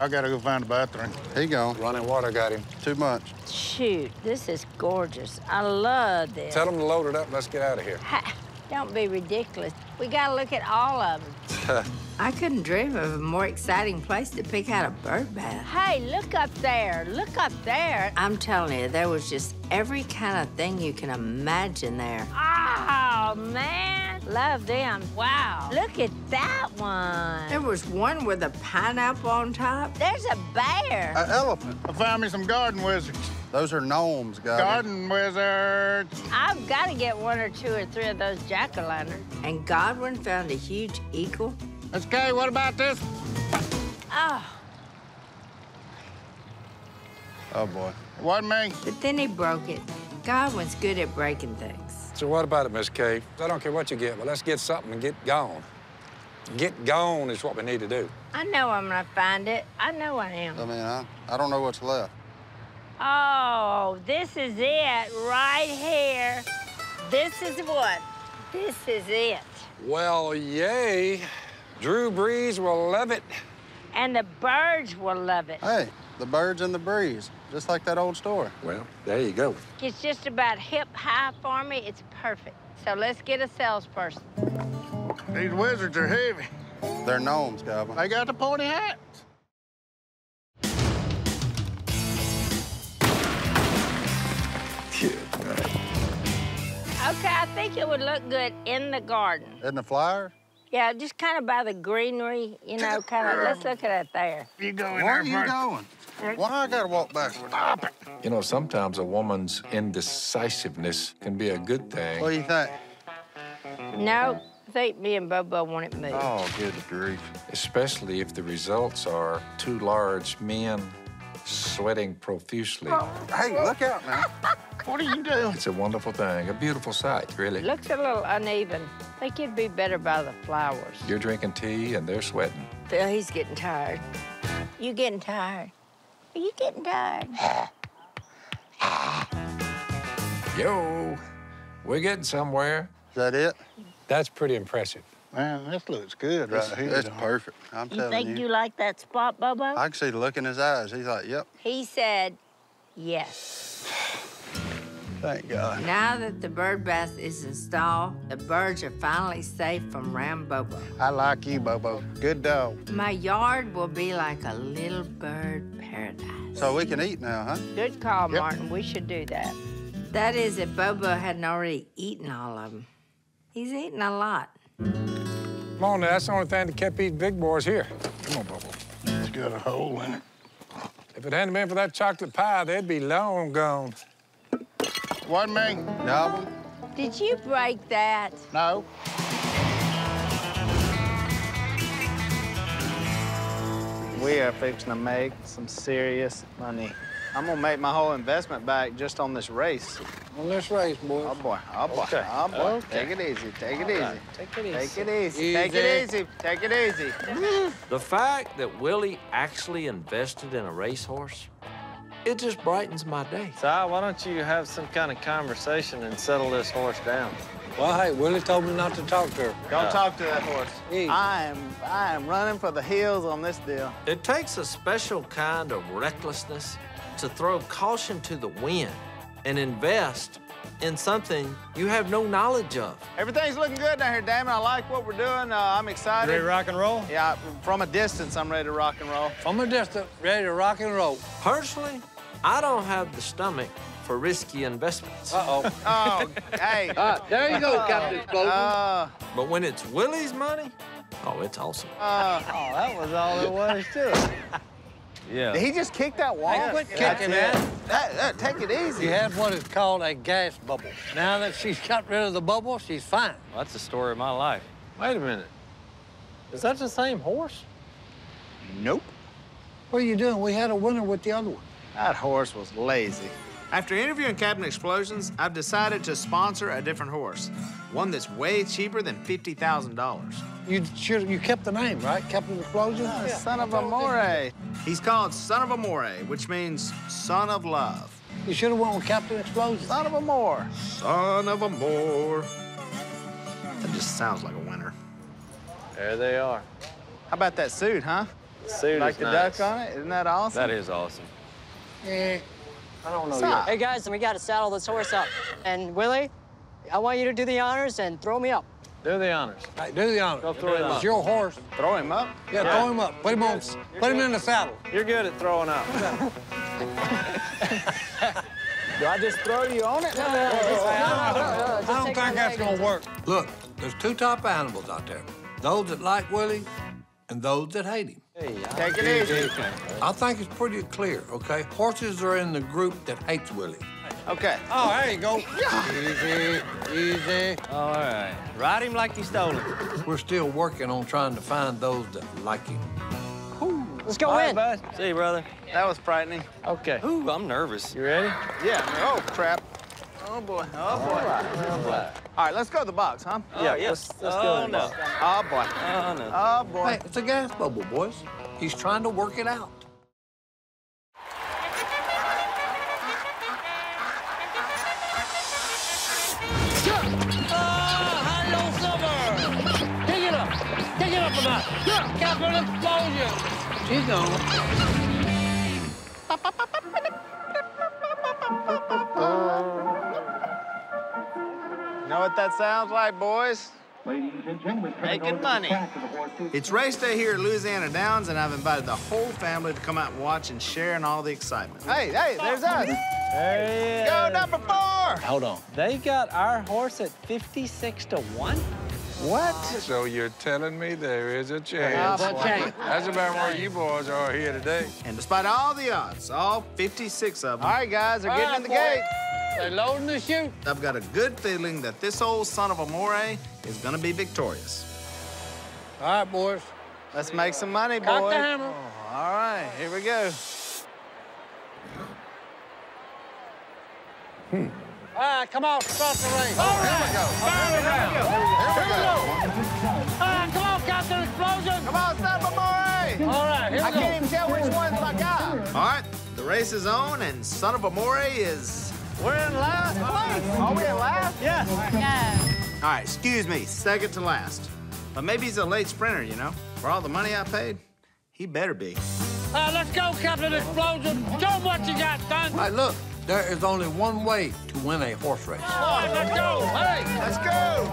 I gotta go find a bathroom. He gone. Running water got him. Too much. Shoot, this is gorgeous. I love this. Tell them to load it up and let's get out of here. Ha, don't be ridiculous. We gotta look at all of them. I couldn't dream of a more exciting place to pick out a bird bath. Hey, look up there, look up there. I'm telling you, there was just every kind of thing you can imagine there. Oh, man, love them. Wow, look at that one. There was one with a pineapple on top. There's a bear. An elephant. I found me some garden wizards. Those are gnomes, guys. Garden wizards. I've got to get one or two or three of those jack-o'-lanterns. And Godwin found a huge eagle. Miss Kay, what about this? Oh. Oh, boy. It wasn't me. But then he broke it. Godwin's good at breaking things. So what about it, Miss Kay? I don't care what you get, but let's get something and get gone. Get gone is what we need to do. I know I'm gonna find it. I know I am. I mean, I, I don't know what's left. Oh, this is it right here. This is what? This is it. Well, yay. Drew Brees will love it. And the birds will love it. Hey, the birds and the breeze, just like that old story. Well, there you go. It's just about hip high for me. It's perfect. So let's get a salesperson. These wizards are heavy. They're gnomes, Goblin. They got the pointy hats. Good night. OK, I think it would look good in the garden. In the flowers? Yeah, just kind of by the greenery, you know, kind of, let's look at it there. You go in Where there, are you first? going? Why I gotta walk backwards? Stop it. You know, sometimes a woman's indecisiveness can be a good thing. What do you think? No, I think me and Bobo want it moved. Oh, good grief. Especially if the results are two large men sweating profusely. Oh. Hey, look out now. What are you doing? It's a wonderful thing, a beautiful sight, really. Looks a little uneven. I think it'd be better by the flowers. You're drinking tea and they're sweating. Phil, he's getting tired. You getting tired? Are you getting tired? Yo, we're getting somewhere. Is that it? That's pretty impressive. Man, this looks good right here. That's perfect, I'm telling you. You think you like that spot, Bobo? I can see the look in his eyes. He's like, yep. He said, yes. Thank God. Now that the bird bath is installed, the birds are finally safe from Ram Bobo. I like you, Bobo. Good dog. My yard will be like a little bird paradise. So we can eat now, huh? Good call, yep. Martin. We should do that. That is if Bobo hadn't already eaten all of them. He's eating a lot. Come on, that's the only thing that kept these big boys here. Come on, Bubble. It's got a hole in it. If it hadn't been for that chocolate pie, they'd be long gone. What, me? No. Did you break that? No. We are fixing to make some serious money. I'm gonna make my whole investment back just on this race. On this race, boy. Oh boy, oh boy, okay. oh boy. Okay. Take it easy, take it right. easy. Take it easy. Take it easy. easy. Take it easy, take it easy. The fact that Willie actually invested in a racehorse, it just brightens my day. Si, why don't you have some kind of conversation and settle this horse down? Well, hey, Willie told me not to talk to her. Don't uh, talk to that horse. Easy. I am, I am running for the hills on this deal. It takes a special kind of recklessness to throw caution to the wind and invest in something you have no knowledge of. Everything's looking good down here, Damon. I like what we're doing. Uh, I'm excited. Ready to rock and roll? Yeah, from a distance, I'm ready to rock and roll. From a distance, ready to rock and roll. Personally, I don't have the stomach for risky investments. Uh-oh. oh, hey. Uh, there you go, uh, Captain Explosions. Uh, but when it's Willie's money, oh, it's awesome. Uh, oh, that was all it was, too. Yeah. Did he just kick that wall? Hey, quit kicking that. That, that. Take it easy. She had what is called a gas bubble. Now that she's got rid of the bubble, she's fine. Well, that's the story of my life. Wait a minute. Is that the same horse? Nope. What are you doing? We had a winner with the other one. That horse was lazy. After interviewing Captain Explosions, I've decided to sponsor a different horse, one that's way cheaper than fifty thousand dollars. You should, you kept the name, right? Captain Explosion? Oh, yeah. Son of Amore. He's called Son of Amore, which means son of love. You should have went with Captain Explosion. Son of Amore. Son of Amore. That just sounds like a winner. There they are. How about that suit, huh? The suit like is the nice. Duck on it? Isn't that awesome? That is awesome. Yeah, I don't know yet. Hey, guys, we got to saddle this horse up. And, Willie, I want you to do the honors and throw me up. Do the honors. Hey, do the honors. Go throw do him up. It's your horse. Throw him up? Yeah, yeah. Throw him up. Put him on. You're put him good. In the saddle. You're good at throwing up. Do I just throw you on it? No, no, no. I don't think that's going to work. Look, there's two type of animals out there. Those that like Willie and those that hate him. Hey, take it easy. I think it's pretty clear, okay? Horses are in the group that hates Willie. Okay. Oh, there you go. Yeah. Easy, easy. All right. Ride him like he stole it. We're still working on trying to find those that like him. Ooh. Let's go in. Right, bud. See you, brother. That was frightening. Okay. Ooh, I'm nervous. You ready? Yeah. Oh, crap. Oh, boy. Oh, boy. All right, oh, boy. All right, let's go to the box, huh? Oh, yeah, yes. Let's, let's oh, go to the no. box. Oh, boy. Oh, no. Oh, boy. Hey, it's a gas bubble, boys. He's trying to work it out. Yeah. Captain Explosion! She's gone. Know what that sounds like, boys? Ladies and gentlemen, making money. It's race day here at Louisiana Downs, and I've invited the whole family to come out and watch and share in all the excitement. Hey, hey, there's us. There he is. Go number four! Hold on. They got our horse at fifty-six to one? What? So you're telling me there is a chance. Uh, That's about where you boys are here today. And despite all the odds, all fifty-six of them. All right, guys, they're all getting right, in the boy. Gate. They're loading the chute. I've got a good feeling that this old Son of Amore is gonna be victorious. All right, boys. Let's make some money, boys. Got the hammer. Oh, all right, here we go. Hmm. All right, come on, start the race. All right, here we go. Fire it out. Here we go. All right, come on, Captain Explosion. Come on, Son of Amore. All right, here we go. I can't even tell which one's my guy. All right, the race is on, and Son of Amore is... We're in last place. Are we in last? Yes. Yeah. All right, excuse me, second to last. But maybe he's a late sprinter, you know? For all the money I paid, he better be. All right, let's go, Captain Explosion. Show him what you got, son. All right, look. There is only one way to win a horse race. All right, let's go. Hey, let's go.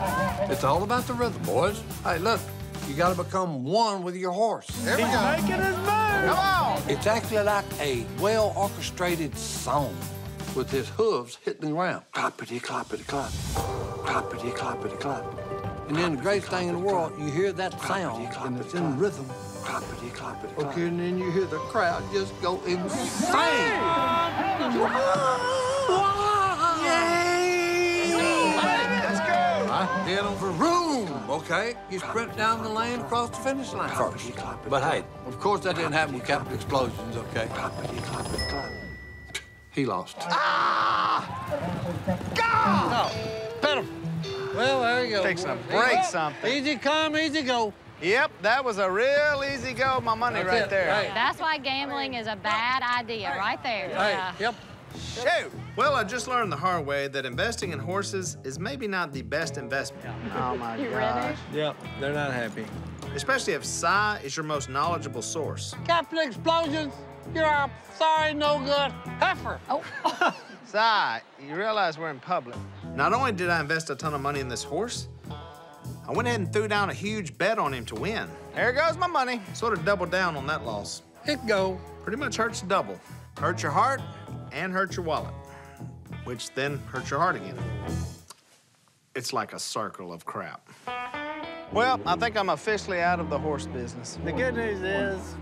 It's all about the rhythm, boys. Hey, look, you got to become one with your horse. There we go. He's making his move. Come on. It's actually like a well-orchestrated song with his hooves hitting the ground. Cloppity, cloppity, clop. Cloppity, cloppity, clop. And then the greatest thing in the world, you hear that sound, and it's in rhythm. Okay, and then you hear the crowd just go insane. I hit them for room, okay? You sprint down the lane across the finish line first. But hey, of course that didn't happen with Captain Explosions, okay? He lost. Ah! God! No, pet him. Well, there you go. Take some, break something. Easy come, easy go. Yep, that was a real easy go, my money right there. That's why gambling is a bad idea, right there. Right, yep. Shoot! Well, I just learned the hard way that investing in horses is maybe not the best investment. Oh, my you gosh. Ready? Yep, they're not happy. Especially if Cy is your most knowledgeable source. Captain Explosions, you're a sorry, no-good heifer. Oh. Cy, you realize we're in public. Not only did I invest a ton of money in this horse, I went ahead and threw down a huge bet on him to win. There goes my money. Sort of doubled down on that loss. It go. Pretty much hurts double. Hurt your heart, and hurt your wallet, which then hurts your heart again. It's like a circle of crap. Well, I think I'm officially out of the horse business. The good news is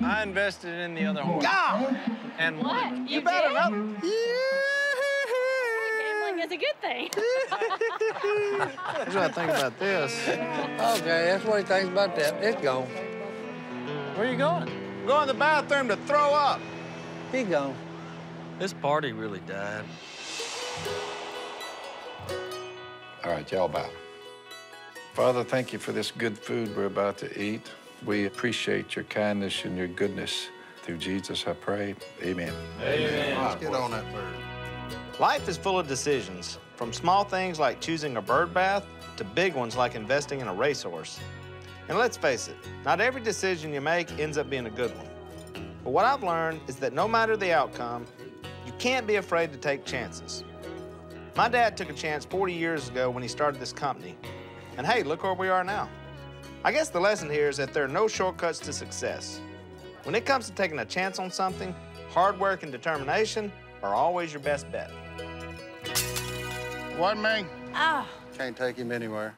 I invested in the other horse. God! And what? Won. You, you better not. Gambling is a good thing. That's what I think about this. Okay, that's what he thinks about that. It's gone. Where are you going? I'm going to the bathroom to throw up. He gone. This party really died. All right, y'all bow. Father, thank you for this good food we're about to eat. We appreciate your kindness and your goodness. Through Jesus, I pray. Amen. Amen. Let's get on that bird. Life is full of decisions, from small things like choosing a bird bath to big ones like investing in a racehorse. And let's face it, not every decision you make ends up being a good one. But what I've learned is that no matter the outcome, you can't be afraid to take chances. My dad took a chance forty years ago when he started this company. And hey, look where we are now. I guess the lesson here is that there are no shortcuts to success. When it comes to taking a chance on something, hard work and determination are always your best bet. What, Ming? Ah. Oh. Can't take him anywhere.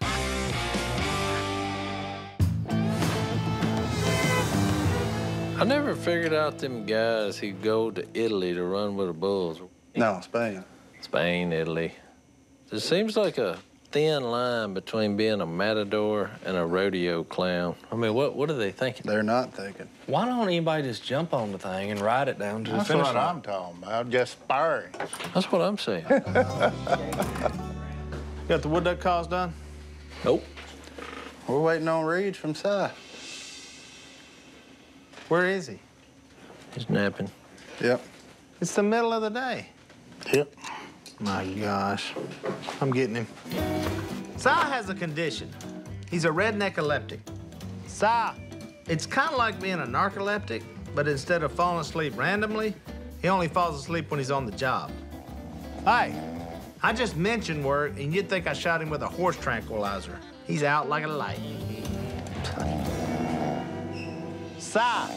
I never figured out them guys who go to Italy to run with the bulls. No, Spain. Spain, Italy. It seems like a thin line between being a matador and a rodeo clown. I mean, what what are they thinking? They're not thinking. Why don't anybody just jump on the thing and ride it down to the finish line? That's what I'm talking about, just sparring. That's what I'm saying. Got the wood duck calls done? Nope. We're waiting on reeds from Cy. Where is he? He's napping. Yep. It's the middle of the day. Yep. My gosh. I'm getting him. Si has a condition. He's a redneck epileptic. Si, it's kind of like being a narcoleptic, but instead of falling asleep randomly, he only falls asleep when he's on the job. Hey, I just mentioned work, and you'd think I shot him with a horse tranquilizer. He's out like a light. Cy.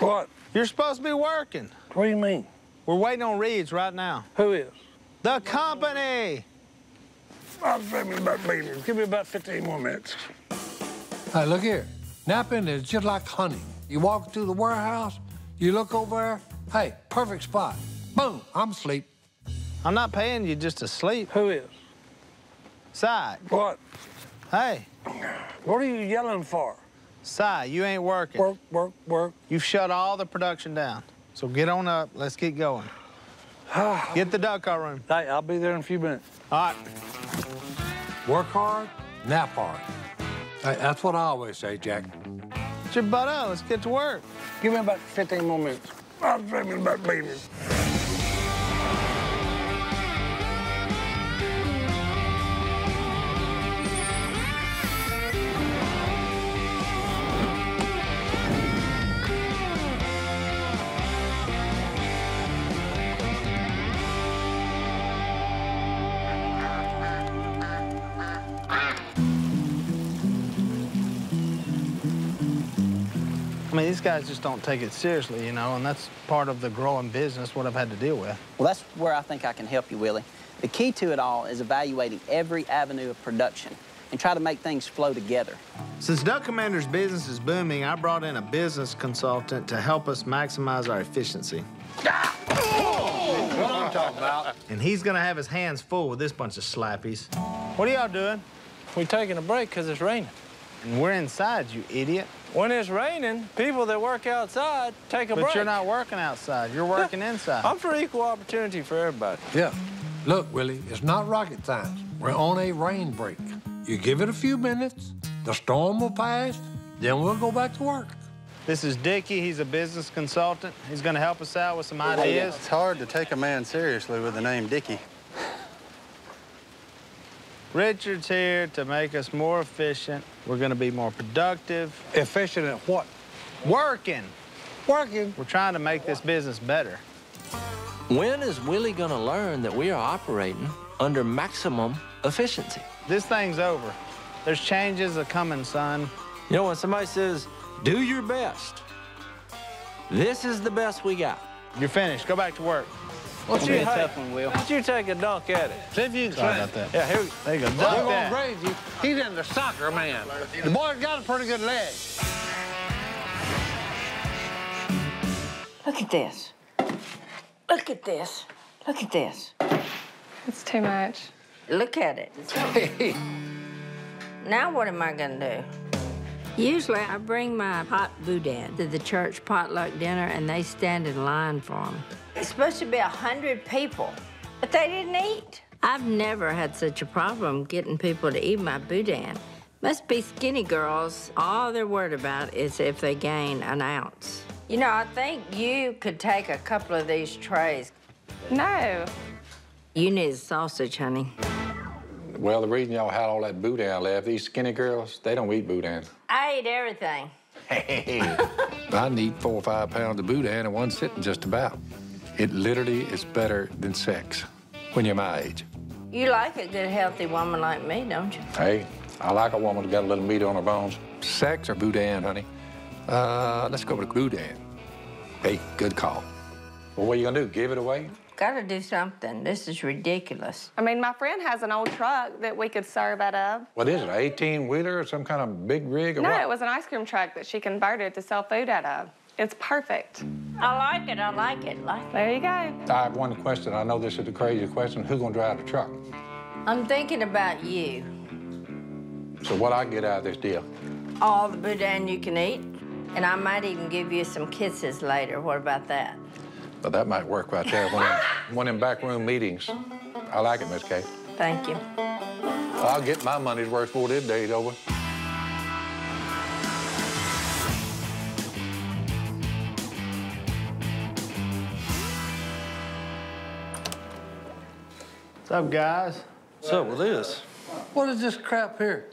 What? You're supposed to be working. What do you mean? We're waiting on Reeds right now. Who is? The company. I'll save me about meetings. Give me about fifteen more minutes. Hey, look here. Napping is just like hunting. You walk through the warehouse, you look over there, hey, perfect spot. Boom, I'm asleep. I'm not paying you just to sleep. Who is? Cy. What? Hey. What are you yelling for? Si, you ain't working. Work, work, work. You've shut all the production down. So get on up. Let's get going. Get the duck call room. Hey, I'll be there in a few minutes. All right. Work hard, nap hard. Hey, that's what I always say, Jack. Get your butt up. Let's get to work. Give me about fifteen more minutes. I'm dreaming about meetings. I mean, these guys just don't take it seriously, you know, and that's part of the growing business, what I've had to deal with. Well, that's where I think I can help you, Willie. The key to it all is evaluating every avenue of production and try to make things flow together. Since Duck Commander's business is booming, I brought in a business consultant to help us maximize our efficiency. Ah! Oh! What I'm talking about. And he's gonna have his hands full with this bunch of slappies. What are y'all doing? We're taking a break because it's raining. And we're inside, you idiot. When it's raining, people that work outside take a but break. But you're not working outside. You're working inside. I'm for equal opportunity for everybody. Yeah. Look, Willie, it's not rocket science. We're on a rain break. You give it a few minutes, the storm will pass, then we'll go back to work. This is Dickie. He's a business consultant. He's going to help us out with some ideas. It's hard to take a man seriously with the name Dickie. Richard's here to make us more efficient. We're going to be more productive. Efficient at what? Working. Working. We're trying to make this business better. When is Willie going to learn that we are operating under maximum efficiency? This thing's over. There's changes are coming, son. You know, when somebody says, do your best, this is the best we got. You're finished. Go back to work. What's you, a tough one, Will. Why don't you take a dunk at it? See if you can Sorry about that. Yeah, here we go. There you go. Dunk well, that. Gonna raise you. He's in the soccer, man. The boy's got a pretty good leg. Look at this. Look at this. Look at this. It's too much. Look at it. Hey. Now what am I going to do? Usually I bring my pot boudin to the church potluck dinner, and they stand in line for them. It's supposed to be a hundred people, but they didn't eat. I've never had such a problem getting people to eat my boudin. Must be skinny girls. All they're worried about is if they gain an ounce. You know, I think you could take a couple of these trays. No. You need a sausage, honey. Well, the reason y'all had all that boudin left, these skinny girls, they don't eat boudin. I eat everything. Hey. I need four or five pounds of boudin in one sitting just about. It literally is better than sex when you're my age. You like a good, healthy woman like me, don't you? Hey, I like a woman who's got a little meat on her bones. Sex or boudin, honey? Uh, let's go with the boudin. Hey, good call. Well, what are you gonna do, give it away? Gotta do something. This is ridiculous. I mean, my friend has an old truck that we could serve out of. What is it, an eighteen-wheeler or some kind of big rig or no, what? No, it was an ice cream truck that she converted to sell food out of. It's perfect. I like it, I like it, like it. There you go. I have one question. I know this is a crazy question. Who's gonna drive the truck? I'm thinking about you. So what I get out of this deal? All the boudin you can eat, and I might even give you some kisses later. What about that? Well, that might work right there. One in, one in back room meetings. I like it, Miss Kate. Thank you. I'll get my money's worth for this day's over. What's up, guys? What's up with this? What is this crap here?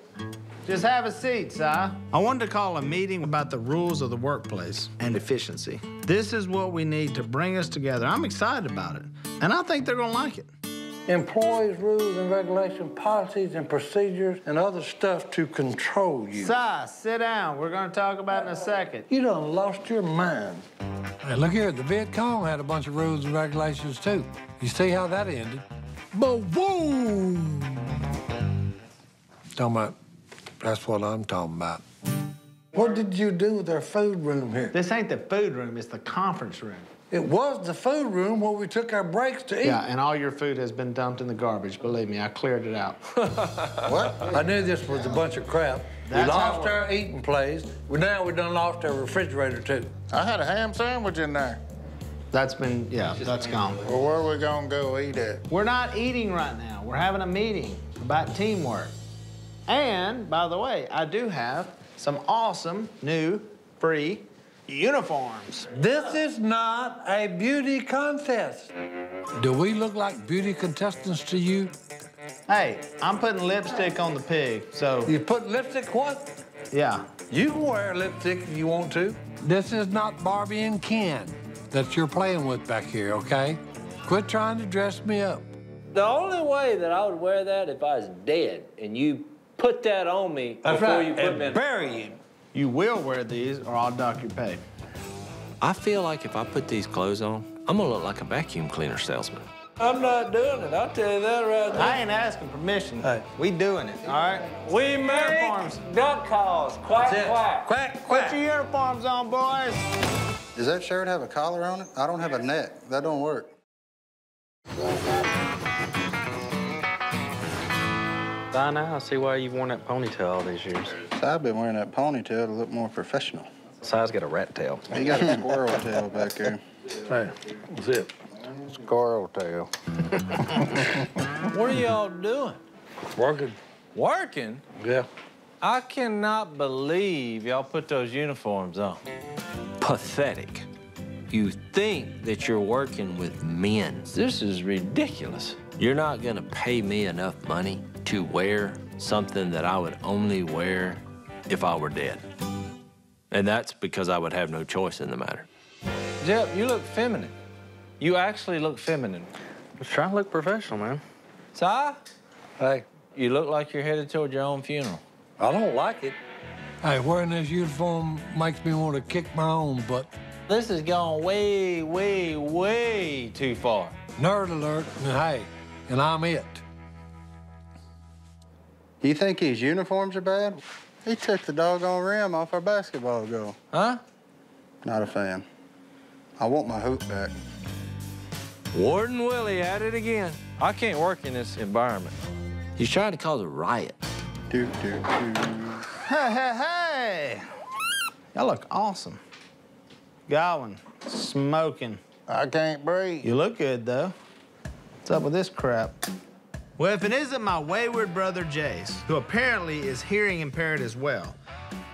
Just have a seat, Si. I wanted to call a meeting about the rules of the workplace and efficiency. This is what we need to bring us together. I'm excited about it, and I think they're gonna like it. Employees, rules and regulations, policies and procedures, and other stuff to control you. Si, sit down. We're gonna talk about it in a second. You done lost your mind. Hey, look here, the Viet Cong had a bunch of rules and regulations, too. You see how that ended? Boom! Talking about, that's what I'm talking about. What did you do with our food room here? This ain't the food room, it's the conference room. It was the food room where we took our breaks to eat. Yeah, and all your food has been dumped in the garbage. Believe me, I cleared it out. What? I knew this was a bunch of crap. That's we lost our eating place. We, now we done lost our refrigerator, too. I had a ham sandwich in there. That's been, yeah, that's gone. Well, where are we gonna go eat at? We're not eating right now. We're having a meeting about teamwork. And, by the way, I do have some awesome new free uniforms. This is not a beauty contest. Do we look like beauty contestants to you? Hey, I'm putting lipstick on the pig, so... You put lipstick what? Yeah. You can wear lipstick if you want to. This is not Barbie and Ken that you're playing with back here, okay? Quit trying to dress me up. The only way that I would wear that if I was dead and you put that on me That's before right. you put and me in. Bury you. You will wear these or I'll dock your pay. I feel like if I put these clothes on, I'm gonna look like a vacuum cleaner salesman. I'm not doing it. I'll tell you that right now. I ain't asking permission. Hey. We doing it, all right? We make uniforms. Duck calls. Quack, quack. Quack, quack. Put your uniforms on, boys. Does that shirt have a collar on it? I don't have a neck. That don't work. By now, I see why you've worn that ponytail all these years. So I've been wearing that ponytail to look more professional. Si's got a rat tail. He got a squirrel tail back there. Hey, that's it. Squirrel tail. What are y'all doing? Working. Working? Yeah. I cannot believe y'all put those uniforms on. Pathetic. You think that you're working with men. This is ridiculous. You're not gonna pay me enough money to wear something that I would only wear if I were dead. And that's because I would have no choice in the matter. Jeff, you look feminine. You actually look feminine. I was trying to look professional, man. Si? Hey. You look like you're headed toward your own funeral. I don't like it. Hey, wearing this uniform makes me want to kick my own butt. This has gone way, way, way too far. Nerd alert, and hey, and I'm it. You think these uniforms are bad? He took the doggone rim off our basketball goal. Huh? Not a fan. I want my hoop back. Warden Willie at it again. I can't work in this environment. He's trying to cause a riot. Do, do, do. Hey, hey, hey! Y'all look awesome. Going, smoking. I can't breathe. You look good, though. What's up with this crap? Well, if it isn't my wayward brother, Jace, who apparently is hearing impaired as well.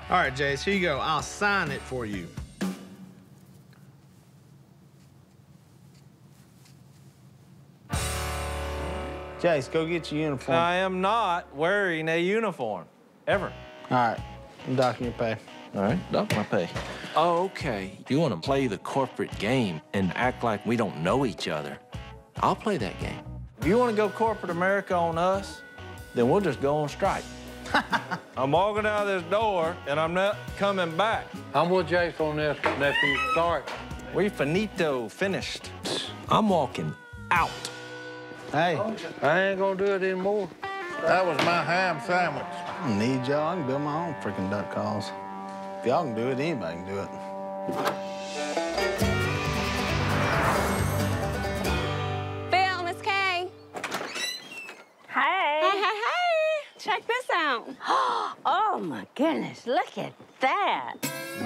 All right, Jace, here you go. I'll sign it for you. Jace, go get your uniform. I am not wearing a uniform, ever. All right, I'm docking your pay. All right, dock my pay. Oh, okay, you want to play the corporate game and act like we don't know each other. I'll play that game. If you want to go corporate America on us, then we'll just go on strike. I'm walking out of this door, and I'm not coming back. I'm with Jace on this, nephew. Sorry. We finito, finished. I'm walking out. Hey, I ain't gonna do it anymore. That was my ham sandwich. I don't need y'all. I can build my own freaking duck calls. If y'all can do it, anybody can do it. Phil, Miss K. Hey. Hey, hey, hey. Check this out. Oh, my goodness. Look at that.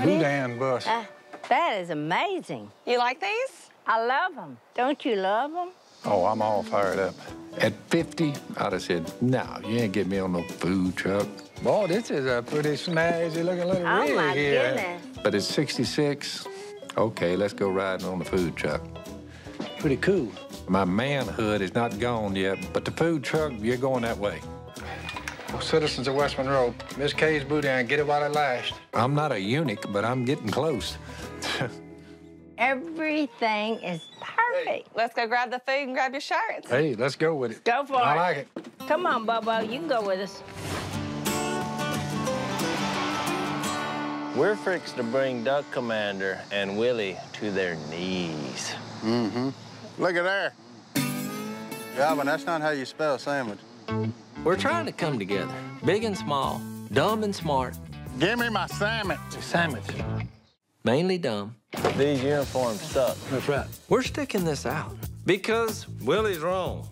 Boudin bus. Uh, that is amazing. You like these? I love them. Don't you love them? Oh, I'm all fired up. At fifty, I just said, no, nah, you ain't get me on no food truck. Boy, this is a pretty snazzy-looking little oh rig my here. Goodness. But it's sixty-six. Okay, let's go riding on the food truck. Pretty cool. My manhood is not gone yet, but the food truck, you're going that way. Well, citizens of West Monroe, Miss K's boudin, get it while it lasts. I'm not a eunuch, but I'm getting close. Everything is perfect. Hey. Let's go grab the food and grab your shirts. Hey, let's go with it. Go for it. I like it. Come on, Bobo, you can go with us. We're freaks to bring Duck Commander and Willie to their knees. Mm-hmm. Look at there. Robin, that's not how you spell sandwich. We're trying to come together, big and small, dumb and smart. Give me my sandwich. Sandwich. Mainly dumb. These uniforms suck. That's right. We're sticking this out because Willie's wrong.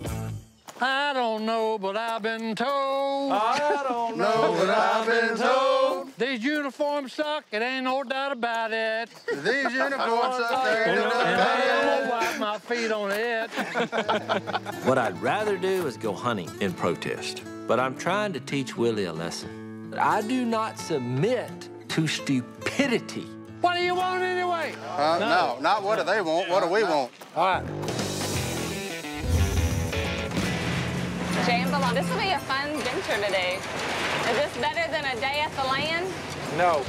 I don't know, but I've been told. I don't know, but I've been told. These uniforms suck. It ain't no doubt about it. These uniforms suck. There ain't no doubt about it. I'm gonna wipe my feet on it. What I'd rather do is go hunting in protest. But I'm trying to teach Willie a lesson. I do not submit to stupidity. What do you want anyway? Uh, no. no, not what do they want, what do we want? All right. Jambalaya, this will be a fun venture today. Is this better than a day at the land? No.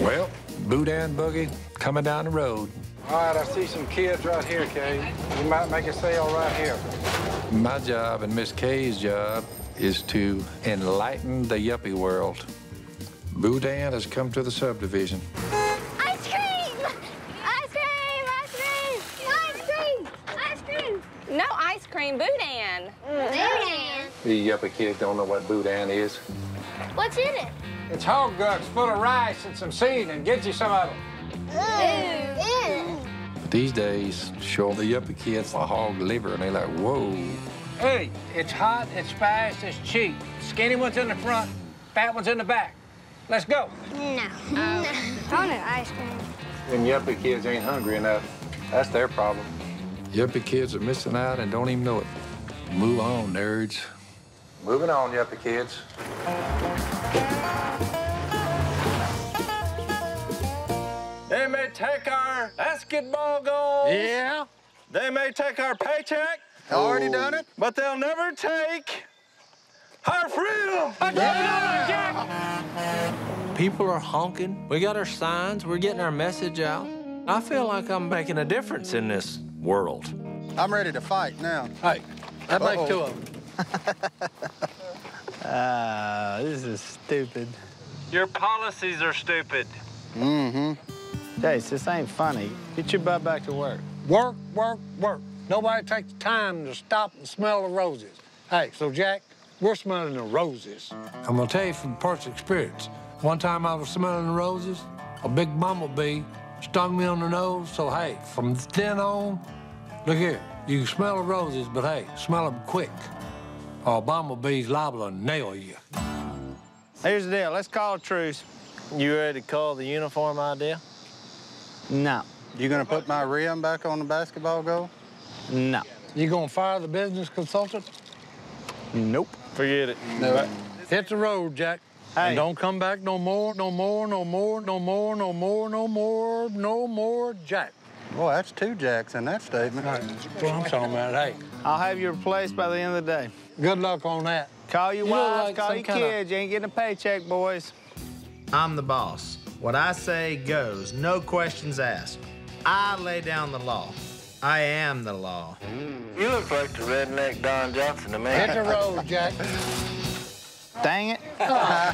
Well, boudin boogie coming down the road. All right, I see some kids right here, Kay. You might make a sale right here. My job and Miss Kay's job is to enlighten the yuppie world. Boudin has come to the subdivision. No cream boudin. Mm. Boudin? The yuppie kid don't know what boudin is. What's in it? It's hog guts full of rice and some seed, and get you some of them. Ooh. Ooh. But these days, show the yuppie kids the hog liver, and they like, whoa. Hey, it's hot, it's fast, it's cheap. Skinny one's in the front, fat one's in the back. Let's go. No. Um, no. I want ice cream. Them yuppie kids ain't hungry enough. That's their problem. Yuppie kids are missing out and don't even know it. Move on, nerds. Moving on, yuppie kids. They may take our basketball goals. Yeah. They may take our paycheck. Oh. Already done it. But they'll never take our freedom. I yeah. People are honking. We got our signs. We're getting our message out. I feel like I'm making a difference in this world. I'm ready to fight now. Hey, I'd like two of them. Ah, this is stupid. Your policies are stupid. Mm-hmm. Jace, this ain't funny. Get your butt back to work. Work, work, work. Nobody takes the time to stop and smell the roses. Hey, so Jack, we're smelling the roses. I'm gonna tell you from personal experience. One time I was smelling the roses, a big bumblebee stung me on the nose, so hey, from then on, look here, you can smell the roses, but hey, smell them quick. Or bumblebee's liable to nail you. Here's the deal, let's call a truce. You ready to call the uniform idea? No. You gonna put my rim back on the basketball goal? No. You gonna fire the business consultant? Nope. Forget it. No. Right. Hit the road, Jack. Hey. And don't come back no more, no more, no more, no more, no more, no more, no more, Jack. Boy, that's two Jacks in that statement. Right. That's what I'm talking about, hey. I'll have you replaced by the end of the day. Good luck on that. Call your you wives, like call your kids. Of... You ain't getting a paycheck, boys. I'm the boss. What I say goes, no questions asked. I lay down the law. I am the law. You look like the redneck Don Johnson to me. Hit the road, Jack. Dang it. Uh,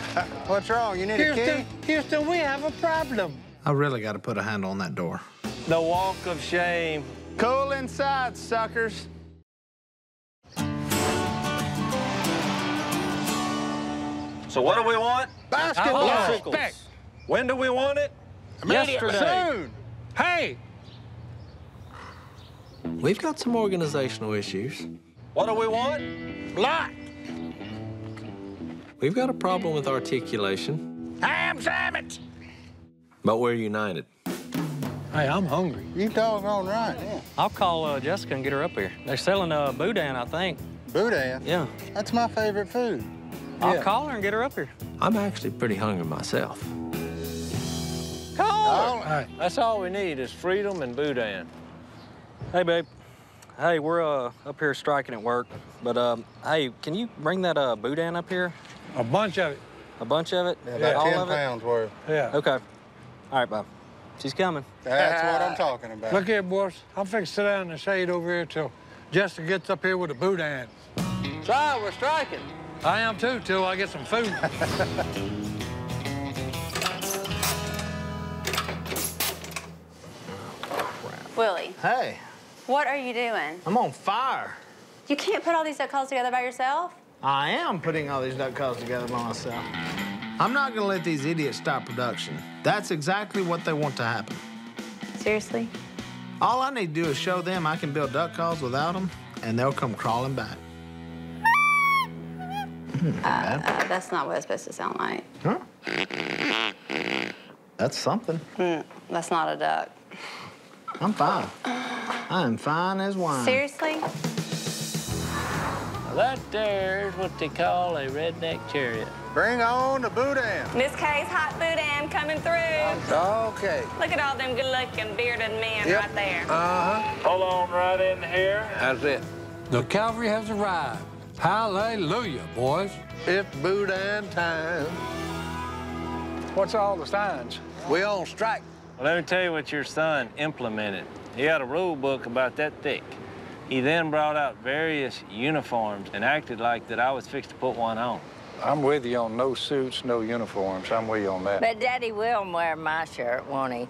what's wrong? You need Houston, a key? Houston, we have a problem. I really got to put a handle on that door. The walk of shame. Cool inside, suckers. So what do we want? Basketball. When do we want it? Yesterday. Soon. Hey. We've got some organizational issues. What do we want? Block. We've got a problem with articulation. Ham sandwich. But we're united. Hey, I'm hungry. You doggone right. Yeah. I'll call uh, Jessica and get her up here. They're selling uh, boudin, I think. Boudin? Yeah. That's my favorite food. I'll yeah. call her and get her up here. I'm actually pretty hungry myself. Call her! All right. That's all we need is freedom and boudin. Hey, babe. Hey, we're uh, up here striking at work, but um, hey, can you bring that uh, boudin up here? A bunch of it. A bunch of it? Yeah, about all ten of it? Pounds worth. Yeah. Okay. All right, Bob. She's coming. That's uh, what I'm talking about. Look here, boys. I'm fixing to sit down in the shade over here till Jessica gets up here with a boudin. Try, we're striking. I am too, till I get some food. Willie. Hey. What are you doing? I'm on fire. You can't put all these duck calls together by yourself? I am putting all these duck calls together by myself. I'm not gonna let these idiots stop production. That's exactly what they want to happen. Seriously? All I need to do is show them I can build duck calls without them, and they'll come crawling back. Uh, uh, that's not what it's supposed to sound like. Huh? That's something. Mm, that's not a duck. I'm fine. I am fine as wine. Seriously? Now that there's what they call a redneck chariot. Bring on the boudin. Miss K's hot boudin coming through. Okay. Look at all them good-looking bearded men yep. right there. Uh-huh. Hold on right in here. That's it. The cavalry has arrived. Hallelujah, boys. It's boudin time. What's all the signs? We on strike. Well, let me tell you what your son implemented. He had a rule book about that thick. He then brought out various uniforms and acted like that I was fixed to put one on. I'm with you on no suits, no uniforms. I'm with you on that. But Daddy will wear my shirt, won't he?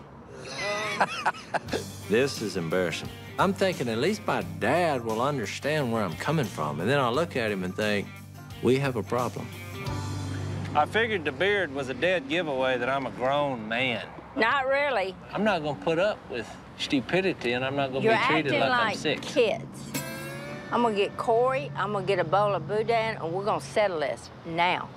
This is embarrassing. I'm thinking at least my dad will understand where I'm coming from. And then I look at him and think, we have a problem. I figured the beard was a dead giveaway that I'm a grown man. Not really. I'm not going to put up with stupidity, and I'm not going to be treated like, like I'm sick. You're acting like kids. I'm going to get Corey, I'm going to get a bowl of boudin, and we're going to settle this now.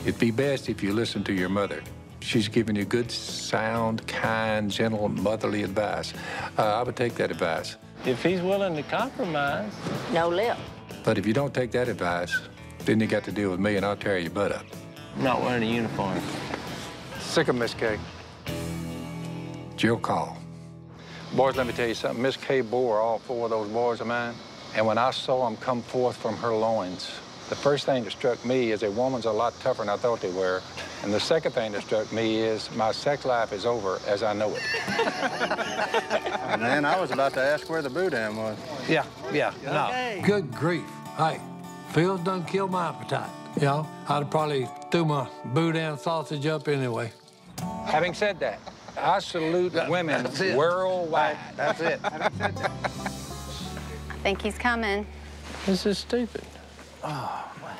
It'd be best if you listen to your mother. She's giving you good, sound, kind, gentle, motherly advice. Uh, I would take that advice. If he's willing to compromise. No lip. But if you don't take that advice, then you got to deal with me, and I'll tear your butt up. I'm not wearing a uniform. Sick of Miss K. Jill Call. Boys, let me tell you something. Miss K bore all four of those boys of mine, and when I saw them come forth from her loins, the first thing that struck me is a woman's a lot tougher than I thought they were. And the second thing that struck me is my sex life is over as I know it. And then I was about to ask where the boudin was. Yeah, yeah, okay. No. Good grief. Hey, Phil's done killed my appetite. You know, I'd probably threw my boudin sausage up anyway. Having said that, I salute women worldwide. That's it. Having said that. I think he's coming. This is stupid. Oh, wow.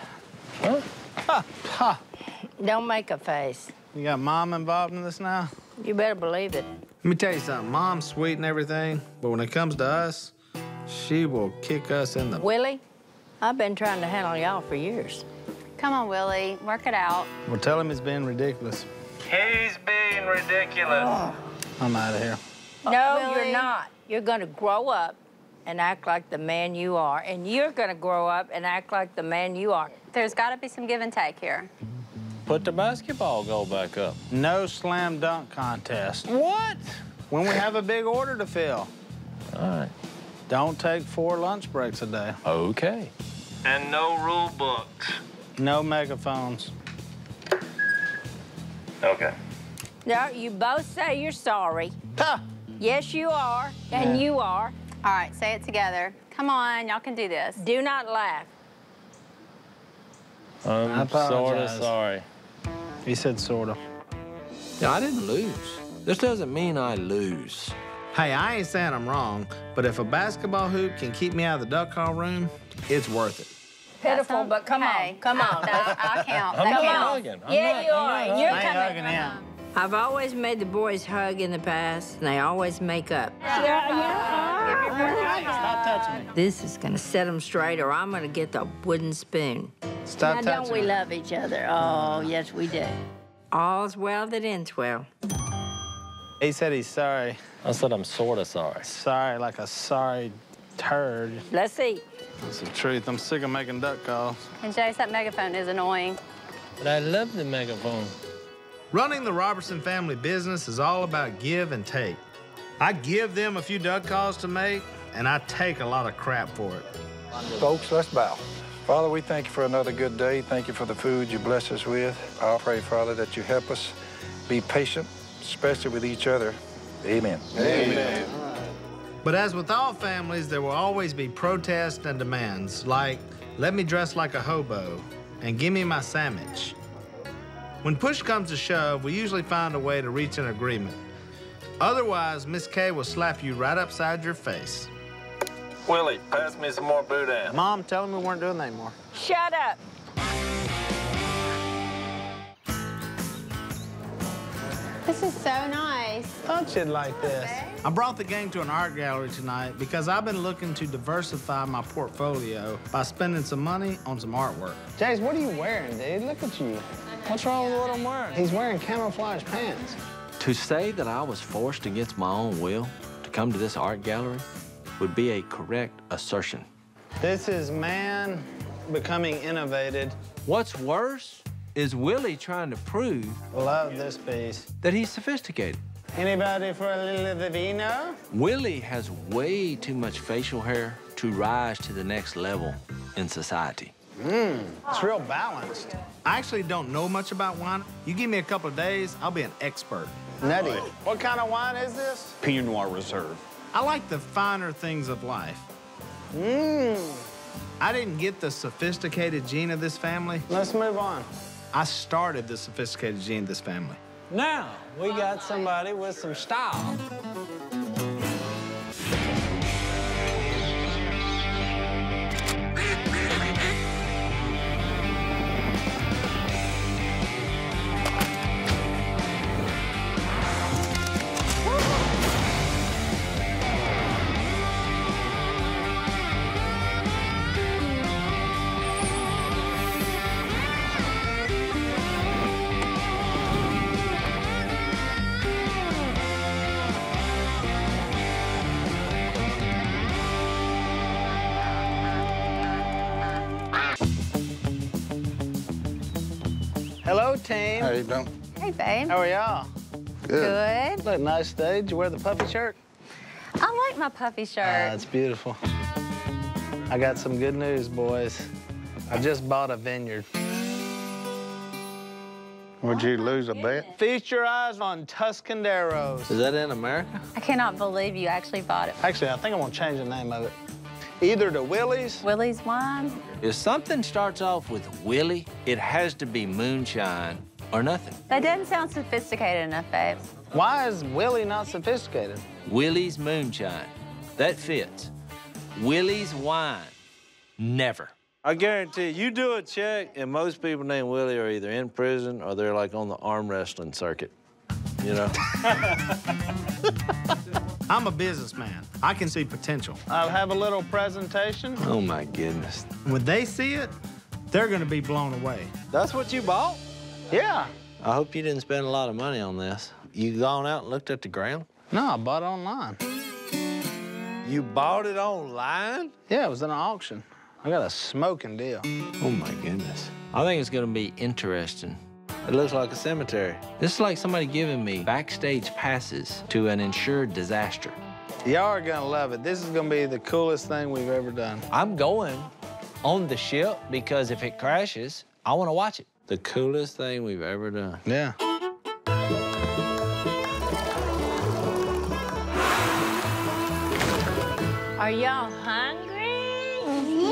Huh? Ha, ha. Don't make a face. You got Mom involved in this now? You better believe it. Let me tell you something. Mom's sweet and everything, but when it comes to us, she will kick us in the... Willie, I've been trying to handle y'all for years. Come on, Willie. Work it out. Well, tell him he's being ridiculous. He's being ridiculous. Oh. I'm out of here. No, uh, you're not. You're going to grow up and act like the man you are, and you're gonna grow up and act like the man you are. There's gotta be some give and take here. Put the basketball goal back up. No slam dunk contest. What? When we have a big order to fill. All right. Don't take four lunch breaks a day. Okay. And no rule books. No megaphones. Okay. No, you both say you're sorry. Ha! Yes, you are, and yeah. you are. All right, say it together. Come on, y'all can do this. Do not laugh. I'm sort of sorry. He said sort of. Yeah, I didn't lose. This doesn't mean I lose. Hey, I ain't saying I'm wrong, but if a basketball hoop can keep me out of the duck call room, it's worth it. Pitiful, but come hey, on, come on. No, I'll count. I'm not hugging. I'm yeah, not, you I'm are. You're I coming. Ain't hugging him. I've always made the boys hug in the past, and they always make up. Yeah, yeah. Stop touching me. This is going to set them straight, or I'm going to get the wooden spoon. Stop touching me. Now, don't we love each other? Oh, yes, we do. All's well that ends well. He said he's sorry. I said I'm sort of sorry. Sorry, like a sorry turd. Let's eat. That's the truth. I'm sick of making duck calls. And, Jace, that megaphone is annoying. But I love the megaphone. Running the Robertson family business is all about give and take. I give them a few duck calls to make, and I take a lot of crap for it. Folks, let's bow. Father, we thank you for another good day. Thank you for the food you bless us with. I pray, Father, that you help us be patient, especially with each other. Amen. Amen. Amen. But as with all families, there will always be protests and demands, like, let me dress like a hobo, and give me my sandwich. When push comes to shove, we usually find a way to reach an agreement. Otherwise, Miss K will slap you right upside your face. Willie, pass me some more boudin. Mom, tell him we weren't doing that anymore. Shut up. This is so nice. Thought you'd like this. I brought the gang to an art gallery tonight because I've been looking to diversify my portfolio by spending some money on some artwork. Jace, what are you wearing, dude? Look at you. What's wrong with what I'm wearing? He's wearing camouflage pants. To say that I was forced against my own will to come to this art gallery would be a correct assertion. This is man becoming innovated. What's worse is Willie trying to prove... Love this piece. ...that he's sophisticated. Anybody for a little of the vino? Willie has way too much facial hair to rise to the next level in society. Mmm, it's real balanced. I actually don't know much about wine. You give me a couple of days, I'll be an expert. Nutty. What kind of wine is this? Pinot Noir Reserve. I like the finer things of life. Mmm. I didn't get the sophisticated gene of this family. Let's move on. I started the sophisticated gene of this family. Now, we got somebody with some style. babe. Don't. Hey, babe. How are y'all? Good. Good. Look nice today. Did you wear the puffy shirt? I like my puffy shirt. Ah, it's beautiful. I got some good news, boys. I just bought a vineyard. Would you lose a bet? Feast your eyes on Tuscanderos. Is that in America? I cannot believe you actually bought it. Actually, I think I'm gonna change the name of it. Either to Willie's. Willie's wine. If something starts off with Willie, it has to be moonshine or nothing. That doesn't sound sophisticated enough, babe. Why is Willie not sophisticated? Willie's moonshine. That fits. Willie's wine. Never. I guarantee you do a check, and most people named Willie are either in prison or they're like on the arm wrestling circuit, you know? I'm a businessman. I can see potential. I'll have a little presentation. Oh, my goodness. When they see it, they're going to be blown away. That's what you bought? Yeah. I hope you didn't spend a lot of money on this. You gone out and looked at the ground? No, I bought it online. You bought it online? Yeah, it was in an auction. I got a smoking deal. Oh, my goodness. I think it's going to be interesting. It looks like a cemetery. This is like somebody giving me backstage passes to an insured disaster. Y'all are going to love it. This is going to be the coolest thing we've ever done. I'm going on the ship because if it crashes, I want to watch it. The coolest thing we've ever done. Yeah. Are y'all hungry?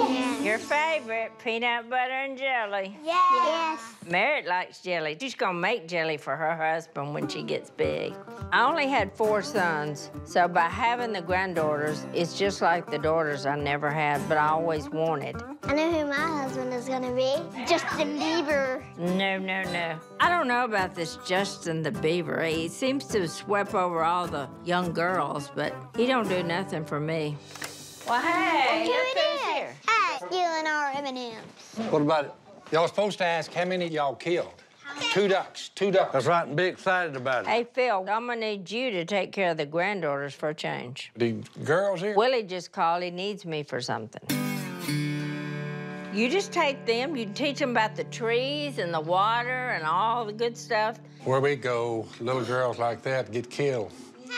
Yes. Your favorite, peanut butter and jelly. Yes. Yes. Merritt likes jelly. She's gonna make jelly for her husband when she gets big. I only had four sons, so by having the granddaughters, it's just like the daughters I never had, but I always wanted. I know who my husband is gonna be. Justin Bieber. No, no, no. I don't know about this Justin the Beaver. He seems to have swept over all the young girls, but he don't do nothing for me. Well, hey, look who's here. I stealing our M and M's. What about it? Y'all supposed to ask how many y'all killed. Okay. Two ducks, two ducks. That's right, and be excited about it. Hey, Phil, I'm gonna need you to take care of the granddaughters for a change. The girls here? Willie just called. He needs me for something. You just take them. You teach them about the trees and the water and all the good stuff. Where we go, little girls like that get killed. No.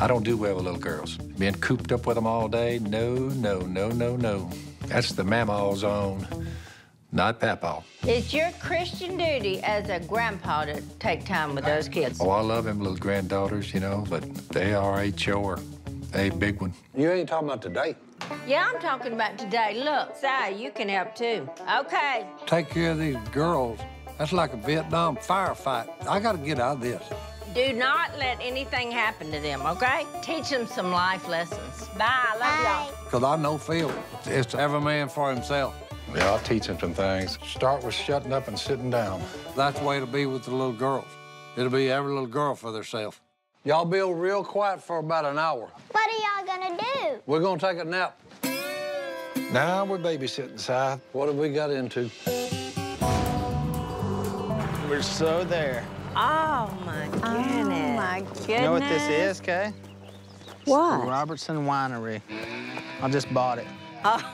I don't do well with little girls. Being cooped up with them all day, no, no, no, no, no. That's the mamaw zone, not papaw. It's your Christian duty as a grandpa to take time with those kids. Oh, I love them little granddaughters, you know, but they are a chore, a big one. You ain't talking about today. Yeah, I'm talking about today. Look, Si, you can help too. Okay. Take care of these girls. That's like a Vietnam firefight. I gotta get out of this. Do not let anything happen to them, okay? Teach them some life lessons. Bye, I love y'all. Because I know Phil. It's every man for himself. Yeah, I'll teach him some things. Start with shutting up and sitting down. That's the way to be with the little girls. It'll be every little girl for theirself. Y'all be real quiet for about an hour. What are y'all gonna do? We're gonna take a nap. Now we're babysitting, Si. What have we got into? We're so there. Oh, my goodness. Oh, my goodness. You know what this is, Kay? What? It's the Robertson Winery. I just bought it. Oh,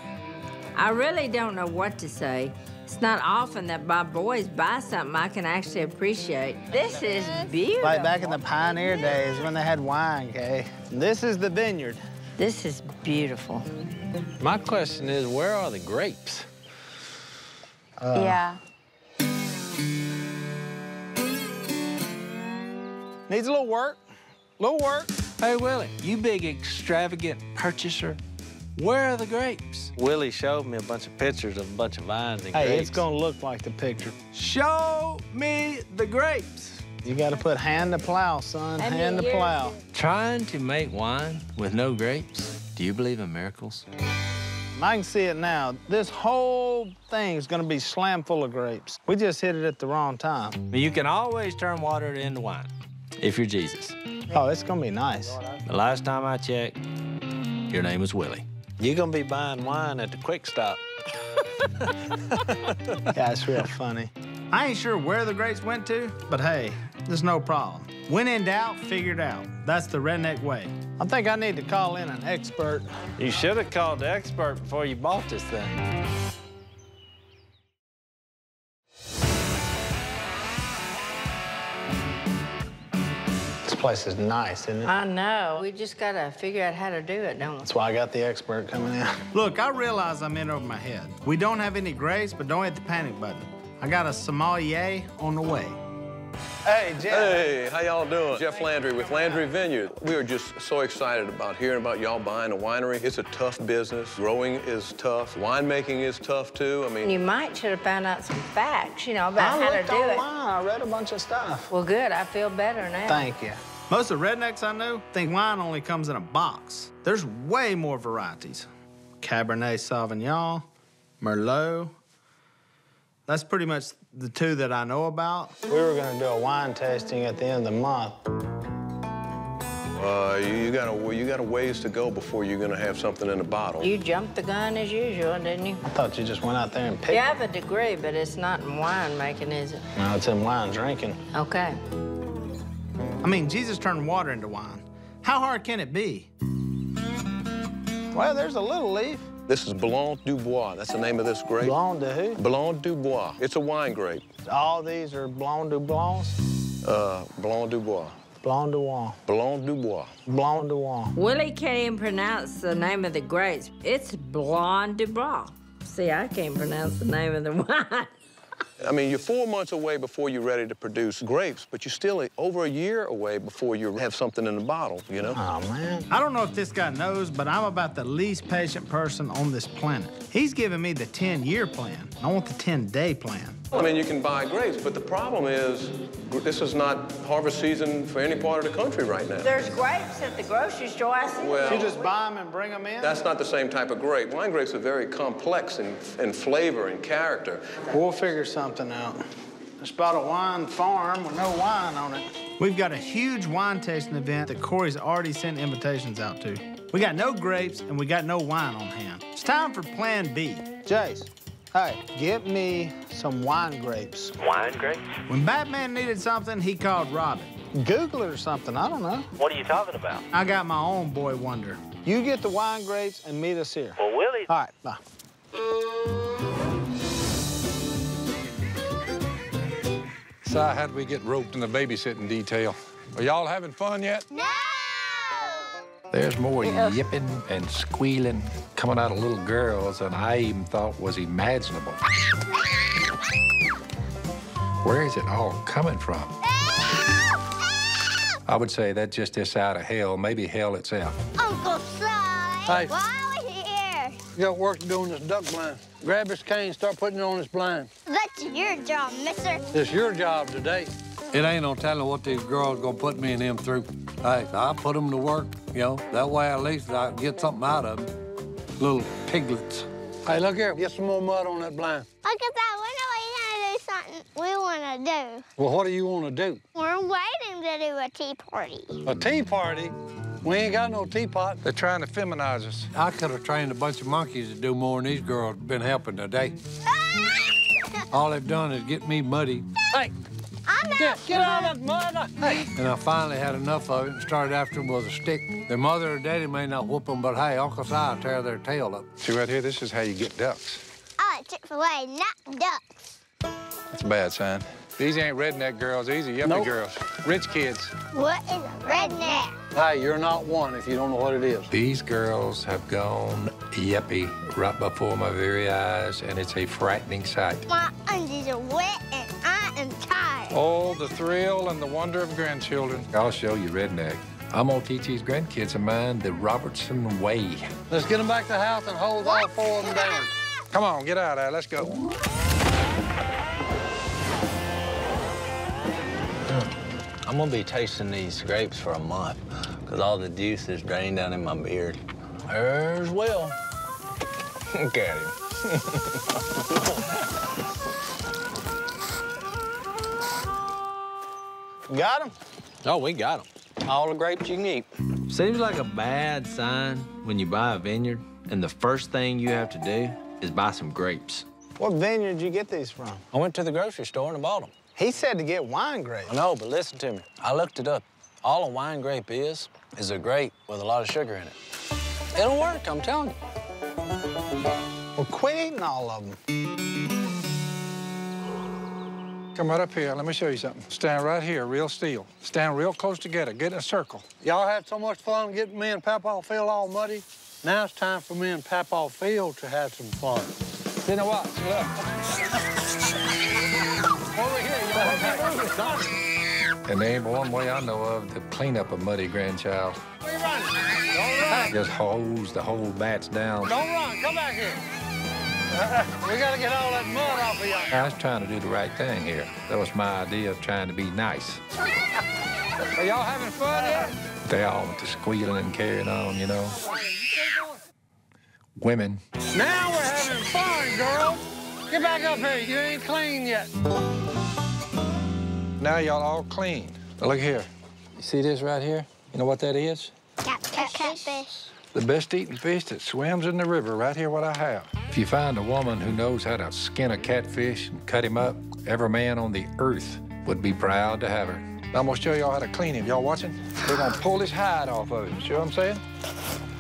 I really don't know what to say. It's not often that my boys buy something I can actually appreciate. This is beautiful. Like back in the pioneer days when they had wine, Kay. This is the vineyard. This is beautiful. My question is, where are the grapes? Uh, yeah. Needs a little work, a little work. Hey, Willie, you big extravagant purchaser, where are the grapes? Willie showed me a bunch of pictures of a bunch of vines and hey, grapes. Hey, it's gonna look like the picture. Show me the grapes. You gotta put hand to plow, son, I hand mean, to plow. Trying to make wine with no grapes? Do you believe in miracles? I can see it now. This whole thing's gonna be slam full of grapes. We just hit it at the wrong time. You can always turn water into wine. If you're Jesus. Oh, it's gonna be nice. The last time I checked, your name was Willie. You're gonna be buying wine at the Quick Stop. That's real funny. I ain't sure where the grapes went to, but hey, there's no problem. When in doubt, figure it out. That's the redneck way. I think I need to call in an expert. You should have called the expert before you bought this thing. place is nice, isn't it? I know. We just got to figure out how to do it, don't we? That's why I got the expert coming in. Look, I realize I'm in over my head. We don't have any grapes, but don't hit the panic button. I got a sommelier on the way. Hey, Jeff. Hey, how y'all doing? Jeff Landry with Landry Vineyard. We are just so excited about hearing about y'all buying a winery. It's a tough business. Growing is tough. Winemaking is tough, too. I mean... You might should have found out some facts, you know, about how to do it. I read a bunch of stuff. Well, good. I feel better now. Thank you. Most of the rednecks I know think wine only comes in a box. There's way more varieties. Cabernet Sauvignon, Merlot. That's pretty much the two that I know about. We were gonna do a wine tasting at the end of the month. Uh, you, you got you got a ways to go before you're gonna have something in the bottle. You jumped the gun as usual, didn't you? I thought you just went out there and picked. You have a degree, but it's not in wine making, is it? No, it's in wine drinking. Okay. I mean, Jesus turned water into wine. How hard can it be? Well, there's a little leaf. This is Blanc Du Bois. That's the name of this grape. Blanc de who? Blanc Du Bois. It's a wine grape. All these are Blanc Du Blancs? Uh, Blanc Du Bois. Blanc Du Bois. Blanc Du Bois. Blanc Du Bois. Willie can't even pronounce the name of the grapes. It's Blanc Du Bois. See, I can't pronounce the name of the wine. I mean, you're four months away before you're ready to produce grapes, but you're still over a year away before you have something in the bottle, you know? Oh, man. I don't know if this guy knows, but I'm about the least patient person on this planet. He's giving me the ten-year plan. I want the ten-day plan. I mean, you can buy grapes, but the problem is this is not harvest season for any part of the country right now. There's grapes at the grocery store, I see. Well, you just buy them and bring them in? That's not the same type of grape. Wine grapes are very complex in, in flavor and character. We'll figure something out. Just bought a wine farm with no wine on it. We've got a huge wine tasting event that Corey's already sent invitations out to. We got no grapes and we got no wine on hand. It's time for Plan B. Jace. Hey, get me some wine grapes. Wine grapes? When Batman needed something, he called Robin. Google it or something, I don't know. What are you talking about? I got my own boy wonder. You get the wine grapes and meet us here. Well, Willie... All right, bye. Si, how did we get roped in the babysitting detail? Are y'all having fun yet? No! There's more yipping and squealing coming out of little girls than I even thought was imaginable. Where is it all coming from? I would say that's just this side of hell, maybe hell itself. Uncle Si, hey. Why are we here? You got work to do on this duck blind. Grab this cane and start putting it on this blind. That's your job, mister. It's your job today. It ain't no telling what these girls gonna put me and them through. Hey, I put them to work, you know. That way, at least I get something out of them. Little piglets. Hey, look here. Get some more mud on that blind. Look at that window. We want to do something we want to do. Well, what do you want to do? We're waiting to do a tea party. A tea party? We ain't got no teapot. They're trying to feminize us. I could have trained a bunch of monkeys to do more than these girls have been helping today. All they've done is get me muddy. Hey! I'm out. Get out of that mud! Hey. And I finally had enough of it and started after them with a stick. Their mother or daddy may not whoop them, but hey, Uncle Si will tear their tail up. See right here, this is how you get ducks. I like Chick-fil-A, not ducks. That's a bad sign. These ain't redneck girls. These are yuppie nope. girls. Rich kids. What is a redneck? Hey, you're not one if you don't know what it is. These girls have gone yuppie right before my very eyes, and it's a frightening sight. My undies are wet and I am tired. Oh, the thrill and the wonder of grandchildren. I'll show you redneck. I'm gonna teach these grandkids of mine the Robertson way. Let's get them back to the house and hold what? all four of them down. Come on, get out of there. Let's go. I'm gonna be tasting these grapes for a month, because all the juice is drained down in my beard. There's Will. Look at him. Got him? Oh, we got him. All the grapes you can eat. Seems like a bad sign when you buy a vineyard, and the first thing you have to do is buy some grapes. What vineyard did you get these from? I went to the grocery store and I bought them. He said to get wine grapes. I know, but listen to me. I looked it up. All a wine grape is, is a grape with a lot of sugar in it. It'll work, I'm telling you. Well, quit eating all of them. Come right up here. Let me show you something. Stand right here, real still. Stand real close together. Get in a circle. Y'all had so much fun getting me and Papaw Phil all muddy. Now it's time for me and Papaw Phil to have some fun. Then I watch. Look. Over here, y'all. And there ain't one way I know of to clean up a muddy grandchild. Don't run. Don't run. Just hose the whole bats down. Don't run. Come back here. Uh, we got to get all that mud off of you. I was trying to do the right thing here. That was my idea of trying to be nice. Are y'all having fun here? They all went to squealing and carrying on, you know. Women. Now we're having fun, girl. Get back up here. You ain't clean yet. Now y'all all clean. Now look here. You see this right here? You know what that is? Catfish. The best-eating fish that swims in the river. Right here, what I have. If you find a woman who knows how to skin a catfish and cut him up, every man on the earth would be proud to have her. I'm gonna show y'all how to clean him. Y'all watching? We're gonna pull his hide off of him. See what I'm saying?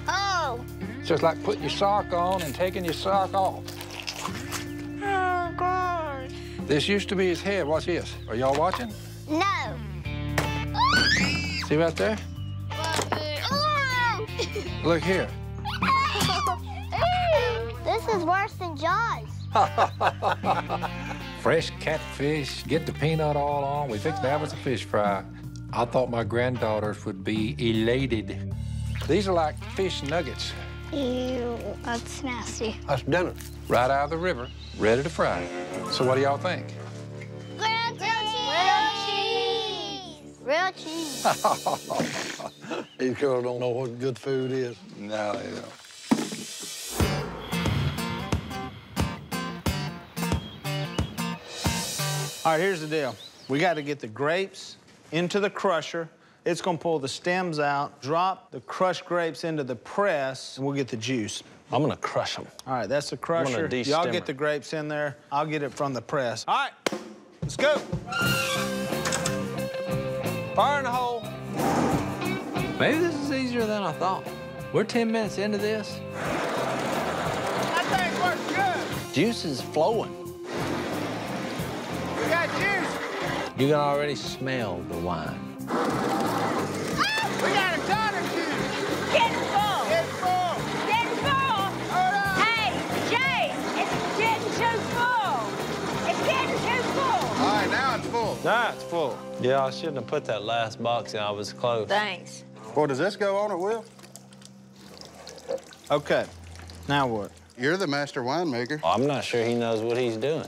Oh. It's just like putting your sock on and taking your sock off. Oh, God. This used to be his head. Watch this. Are y'all watching? No. See right there? Look here. This is worse than Jaws. Fresh catfish, get the peanut oil on. We fixed to have us a fish fry. I thought my granddaughters would be elated. These are like fish nuggets. Ew, that's nasty. That's dinner. Right out of the river, ready to fry. So what do y'all think? Grilled cheese! Grilled cheese! Grilled cheese! You sure don't know what good food is. No, they don't. All right, here's the deal. We got to get the grapes into the crusher. It's going to pull the stems out, drop the crushed grapes into the press, and we'll get the juice. I'm going to crush them. All right, that's the crusher. Y'all get the grapes in there. I'll get it from the press. All right, let's go. Fire in the hole. Maybe this is easier than I thought. We're ten minutes into this. That thing works good. Juice is flowing. We got juice. You can already smell the wine. We got a ton of juice. Get full. Get full. Get full. Hold on. Hey, Jay, it's getting too full. It's getting too full. All right, now it's full. Now it's full. Yeah, I shouldn't have put that last box in. I was close. Thanks. Well, does this go on it, Will? OK, now what? You're the master winemaker. Oh, I'm not sure he knows what he's doing.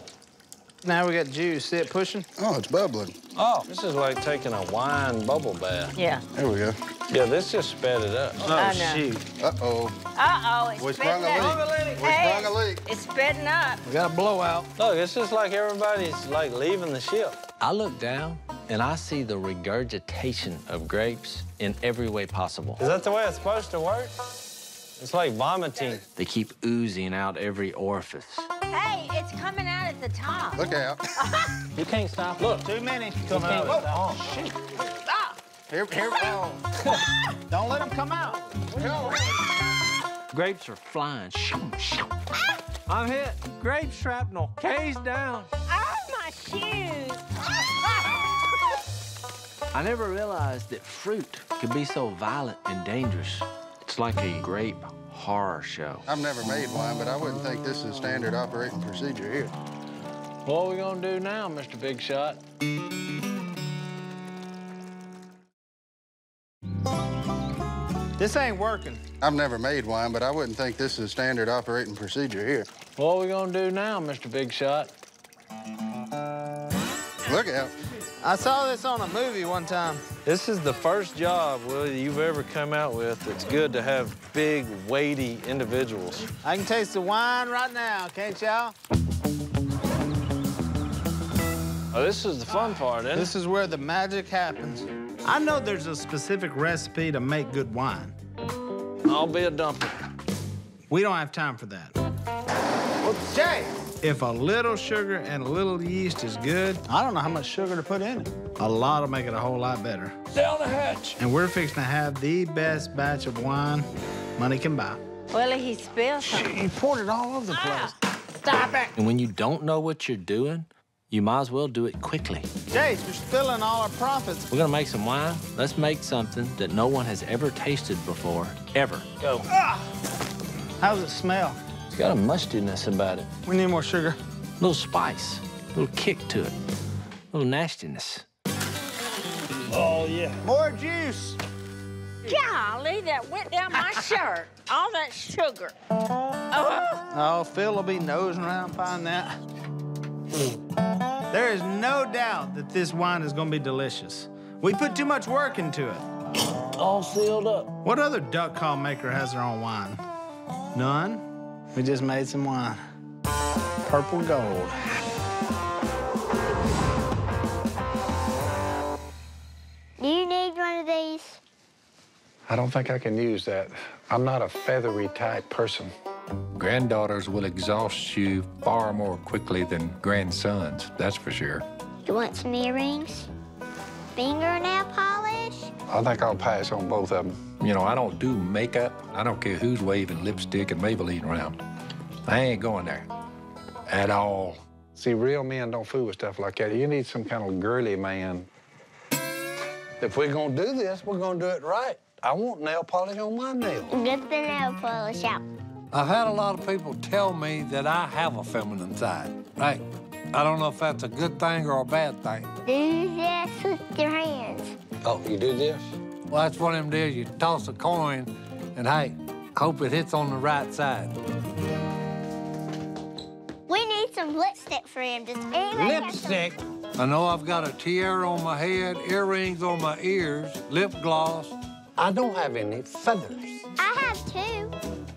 Now we got juice. See it pushing? Oh, it's bubbling. Oh, this is like taking a wine bubble bath. Yeah. There we go. Yeah, this just sped it up. Oh, oh no. Shoot. Uh-oh. Uh-oh, it's we sped up. Leak. We hey, sprung a leak. It's spedding up. We got a blowout. Look, it's just like everybody's, like, leaving the ship. I look down, and I see the regurgitation of grapes in every way possible. Is that the way it's supposed to work? It's like vomiting. They keep oozing out every orifice. Hey, it's coming out at the top. Look out. You can't stop. Look, too many. Come out. Oh, shoot. Stop. Here, here, oh. Don't let them come out. Grapes are flying. I'm hit. Grape shrapnel. K's down. Oh, my shoes. I never realized that fruit could be so violent and dangerous. It's like a grape horror show. I've never made wine, but I wouldn't think this is standard operating procedure here. What are we gonna do now, Mister Big Shot? This ain't working. I've never made wine, but I wouldn't think this is standard operating procedure here. What are we gonna do now, Mister Big Shot? Look out. I saw this on a movie one time. This is the first job, Willie, you've ever come out with that's good to have big, weighty individuals. I can taste the wine right now, can't y'all? Oh, this is the fun part, isn't it? This is where the magic happens. I know there's a specific recipe to make good wine. I'll be a dumper. We don't have time for that. What's Jay? If a little sugar and a little yeast is good, I don't know how much sugar to put in it. A lot will make it a whole lot better. Down the hatch. And we're fixing to have the best batch of wine money can buy. Well, he spilled something. He poured it all over the place. Ah, stop it. And when you don't know what you're doing, you might as well do it quickly. Jace, you're stealing all our profits. We're gonna make some wine. Let's make something that no one has ever tasted before, ever. Go. Ah! How does it smell? It's got a mustiness about it. We need more sugar. A little spice, a little kick to it, a little nastiness. Oh, yeah. More juice. Golly, that went down my shirt. All that sugar. Oh. oh, Phil will be nosing around finding that. Mm. There is no doubt that this wine is going to be delicious. We put too much work into it. All sealed up. What other duck call maker has their own wine? None. We just made some wine. Purple gold. Do you need one of these? I don't think I can use that. I'm not a feathery type person. Granddaughters will exhaust you far more quickly than grandsons, that's for sure. You want some earrings? Fingernail polish? I think I'll pass on both of them. You know, I don't do makeup. I don't care who's waving lipstick and Maybelline around. I ain't going there at all. See, real men don't fool with stuff like that. You need some kind of girly man. If we're gonna do this, we're gonna do it right. I want nail polish on my nails. Get the nail polish out. I've had a lot of people tell me that I have a feminine side. Hey, I don't know if that's a good thing or a bad thing. Do this with your hands. Oh, you do this? Well, that's one of them deals. You toss a coin, and hey, hope it hits on the right side. We need some lipstick for him. Does anybody lipstick? Have some? I know I've got a tiara on my head, earrings on my ears, lip gloss. I don't have any feathers. I have two.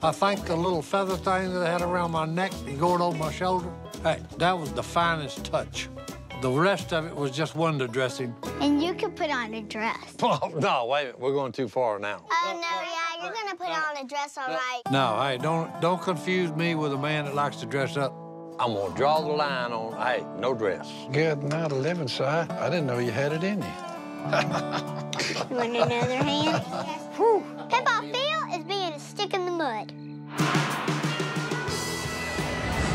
I think the little feather thing that I had around my neck and going over my shoulder, hey, that was the finest touch. The rest of it was just window dressing. And you could put on a dress. Oh, no, wait a minute. We're going too far now. Oh, no, yeah, you're going to put on a dress, all right. No, hey, don't, don't confuse me with a man that likes to dress up. I'm going to draw the line on, hey, no dress. Good night, eleven, Si. I didn't know you had it in you. You want another hand? Whew. Papa Phil is being a stick in the mud.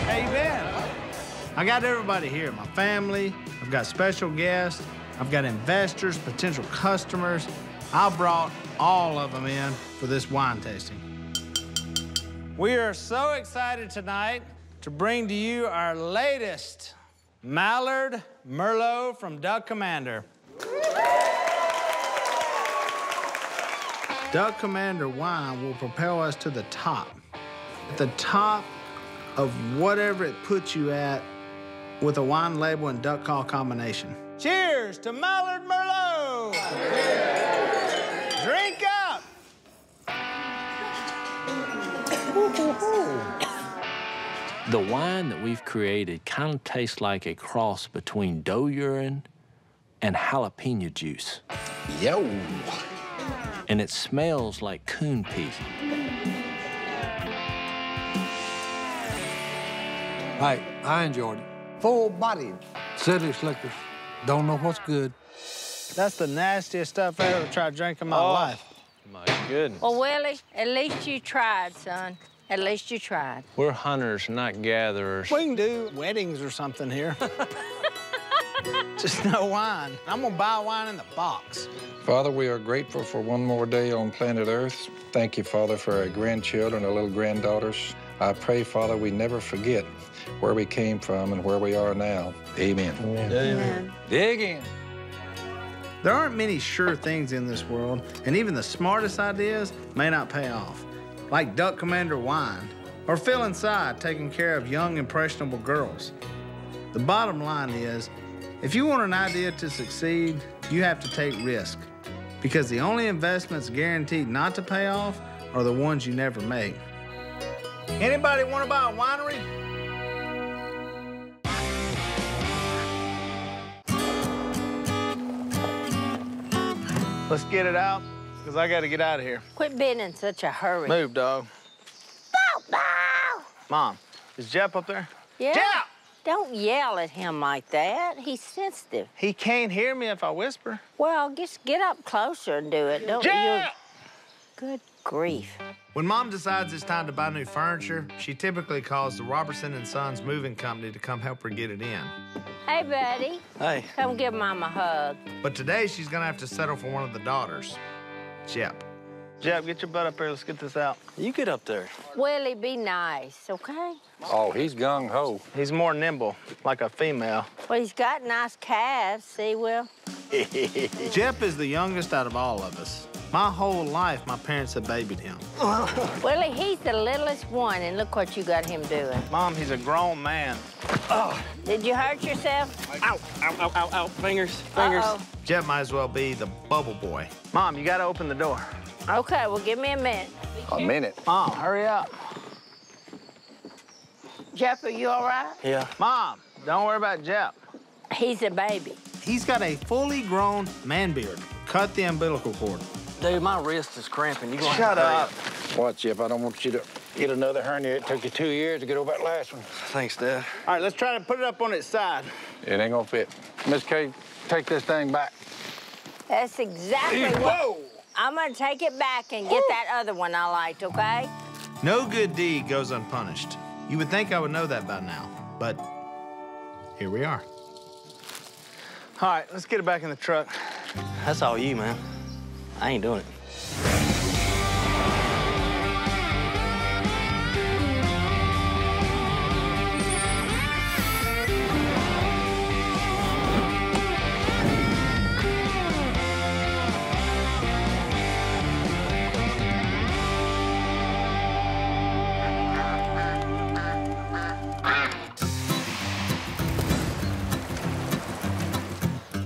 How you been? I got everybody here, my family. I've got special guests. I've got investors, potential customers. I brought all of them in for this wine tasting. We are so excited tonight to bring to you our latest Mallard Merlot from Duck Commander. Duck Commander wine will propel us to the top. At the top of whatever it puts you at with a wine label and duck call combination. Cheers to Mallard Merlot! Yeah. Drink up! Ooh, ooh, ooh. The wine that we've created kind of tastes like a cross between doe urine and jalapeno juice. Yo! And it smells like coon pee. Hey, I enjoyed it. Full-bodied. City slickers. Don't know what's good. That's the nastiest stuff I ever tried drinking in my oh, life. My goodness. Well, Willie, at least you tried, son. At least you tried. We're hunters, not gatherers. We can do weddings or something here. Just no wine. I'm gonna buy wine in the box. Father, we are grateful for one more day on planet Earth. Thank you, Father, for our grandchildren, our little granddaughters. I pray, Father, we never forget where we came from and where we are now. Amen. Amen. Amen. Dig in. There aren't many sure things in this world, and even the smartest ideas may not pay off. Like Duck Commander wine, or Phil inside taking care of young, impressionable girls. The bottom line is, if you want an idea to succeed, you have to take risk, because the only investments guaranteed not to pay off are the ones you never make. Anybody want to buy a winery? Let's get it out. Because I got to get out of here. Quit being in such a hurry. Move, dog. Bow-bow! Mom, is Jeff up there? Yeah. Jeff! Don't yell at him like that. He's sensitive. He can't hear me if I whisper. Well, just get up closer and do it. Don't Jeff! You... Good grief. When Mom decides it's time to buy new furniture, she typically calls the Robertson and Sons Moving Company to come help her get it in. Hey, buddy. Hey. Come give Mom a hug. But today, she's gonna have to settle for one of the daughters, Jep. Jep, get your butt up here. Let's get this out. You get up there. Willie, be nice, okay? Oh, he's gung-ho. He's more nimble, like a female. Well, he's got nice calves, see, Will? Jep is the youngest out of all of us. My whole life, my parents have babied him. Willie, he's the littlest one, and look what you got him doing. Mom, he's a grown man. Oh. Did you hurt yourself? Ow, ow, ow, ow, ow. Fingers, fingers. Uh-oh. Jep might as well be the bubble boy. Mom, you gotta open the door. Okay, well, give me a minute. A minute? Mom, hurry up. Jep, are you all right? Yeah. Mom, don't worry about Jep. He's a baby. He's got a fully grown man beard. Cut the umbilical cord. Dude, my wrist is cramping. You gonna shut up. up. Watch, Jep, I don't want you to get another hernia. It took you two years to get over that last one. Thanks, Dad. All right, let's try to put it up on its side. It ain't gonna fit. Miss K, take this thing back. That's exactly Ew. what... Whoa! I'm gonna take it back and get Ooh. that other one I liked, okay? No good deed goes unpunished. You would think I would know that by now, but here we are. All right, let's get it back in the truck. That's all you, man. I ain't doing it.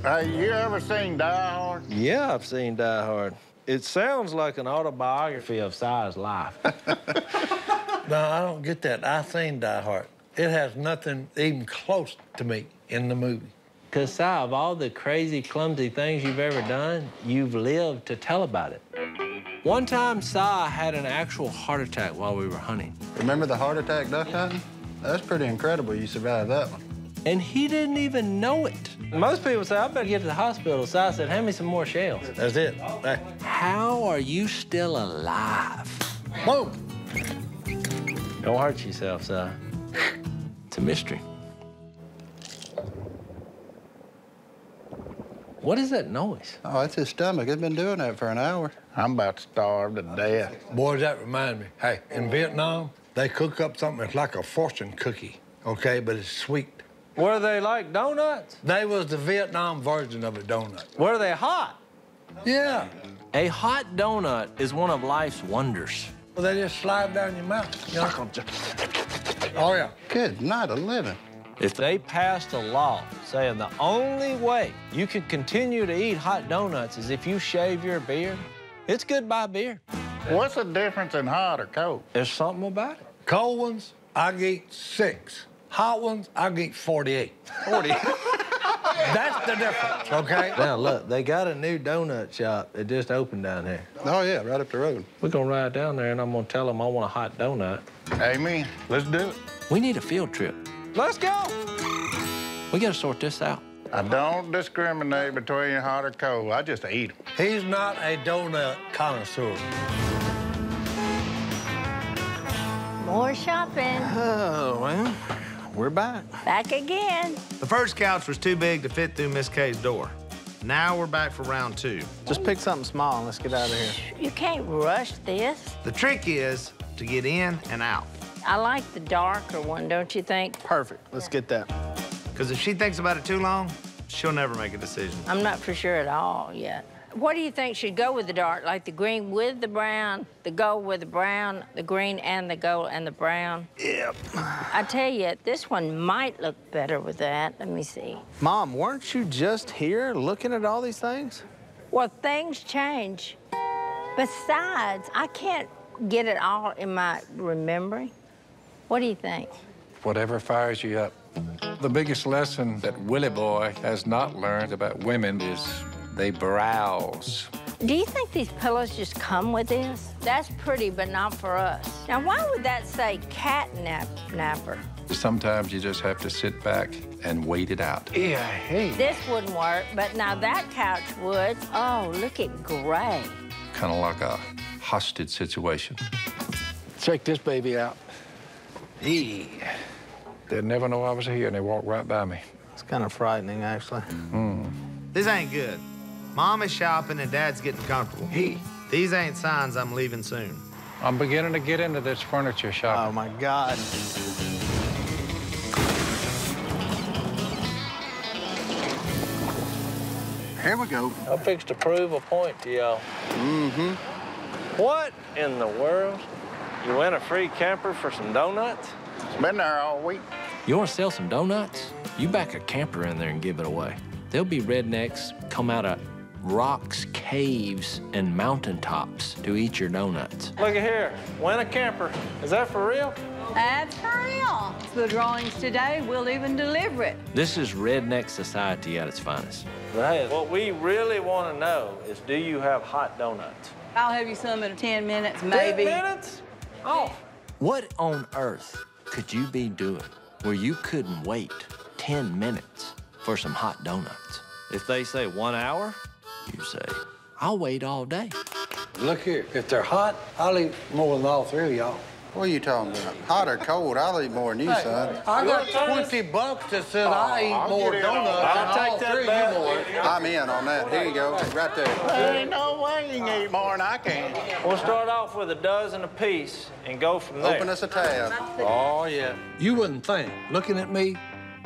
Have you ever seen Die Hard? Yeah, I've seen Die Hard. It sounds like an autobiography of Si's life. No, I don't get that. I've seen Die Hard. It has nothing even close to me in the movie. Because, Si, of all the crazy, clumsy things you've ever done, you've lived to tell about it. One time, Si had an actual heart attack while we were hunting. Remember the heart attack duck hunting? That's pretty incredible you survived that one. And he didn't even know it. Most people say, I better get to the hospital. So I said, hand me some more shells. That's it. Hey. How are you still alive? Whoa! Don't hurt yourself, Si. It's a mystery. What is that noise? Oh, that's his stomach. It's been doing that for an hour. I'm about to starve to death. Boys, that reminds me. Hey, in Vietnam, they cook up something that's like a fortune cookie, okay, but it's sweet. Were they like donuts? They was the Vietnam version of a donut. Were they hot? Yeah. A hot donut is one of life's wonders. Well, they just slide down your mouth. You know? Oh, yeah. Good night of living. If they passed a law saying the only way you can continue to eat hot donuts is if you shave your beard, it's goodbye beard. What's the difference in hot or cold? There's something about it. Cold ones, I get six. Hot ones, I'll get forty-eight. forty-eight? That's the difference, okay? Now, look, they got a new donut shop that just opened down here. Oh, yeah, right up the road. We're going to ride down there, and I'm going to tell them I want a hot donut. Amen. Let's do it. We need a field trip. Let's go. We got to sort this out. I don't discriminate between hot or cold. I just eat them. He's not a donut connoisseur. More shopping. Oh, well. We're back. Back again. The first couch was too big to fit through Miss Kay's door. Now we're back for round two. Just pick something small and let's get out of here. You can't rush this. The trick is to get in and out. I like the darker one, don't you think? Perfect. Let's yeah. get that. Because if she thinks about it too long, she'll never make a decision. I'm not for sure at all yet. What do you think should go with the dark? Like the green with the brown, the gold with the brown, the green and the gold and the brown? Yep. I tell you, this one might look better with that. Let me see. Mom, weren't you just here looking at all these things? Well, things change. Besides, I can't get it all in my remembering. What do you think? Whatever fires you up. The biggest lesson that Willie Boy has not learned about women is they browse. Do you think these pillows just come with this? That's pretty, but not for us. Now, why would that say catnap napper? Sometimes you just have to sit back and wait it out. Yeah, hey. This wouldn't work, but now that couch would. Oh, look at gray. Kind of like a hostage situation. Check this baby out. Hey. They'd never know I was here, and they walked right by me. It's kind of frightening, actually. Mm. This ain't good. Mom is shopping, and Dad's getting comfortable. Hey. These ain't signs I'm leaving soon. I'm beginning to get into this furniture shop. Oh, my God. Here we go. I fixed to prove a point to y'all. Mm-hmm. What in the world? You win a free camper for some donuts? It's been there all week. You want to sell some donuts? You back a camper in there and give it away. There'll be rednecks come out of rocks, caves, and mountaintops to eat your donuts. Look at here. Win a camper. Is that for real? That's for real. The drawings today, we'll even deliver it. This is redneck society at its finest. That is. What we really want to know is, do you have hot donuts? I'll have you some in ten minutes, maybe. ten minutes? Oh. What on earth could you be doing where you couldn't wait ten minutes for some hot donuts? If they say one hour, you say, I'll wait all day. Look here, if they're hot, I'll eat more than all three of y'all. What are you talking about? Hot or cold, I'll eat more than you, hey, son. I got twenty bucks that says oh, I eat I'll more donuts on. I'll than take all that three back. You more. I'm in on that. Here you go, right there. There ain't no way you can eat more than I can. We'll start off with a dozen apiece and go from there. Open us a tab. Oh, yeah. You wouldn't think, looking at me,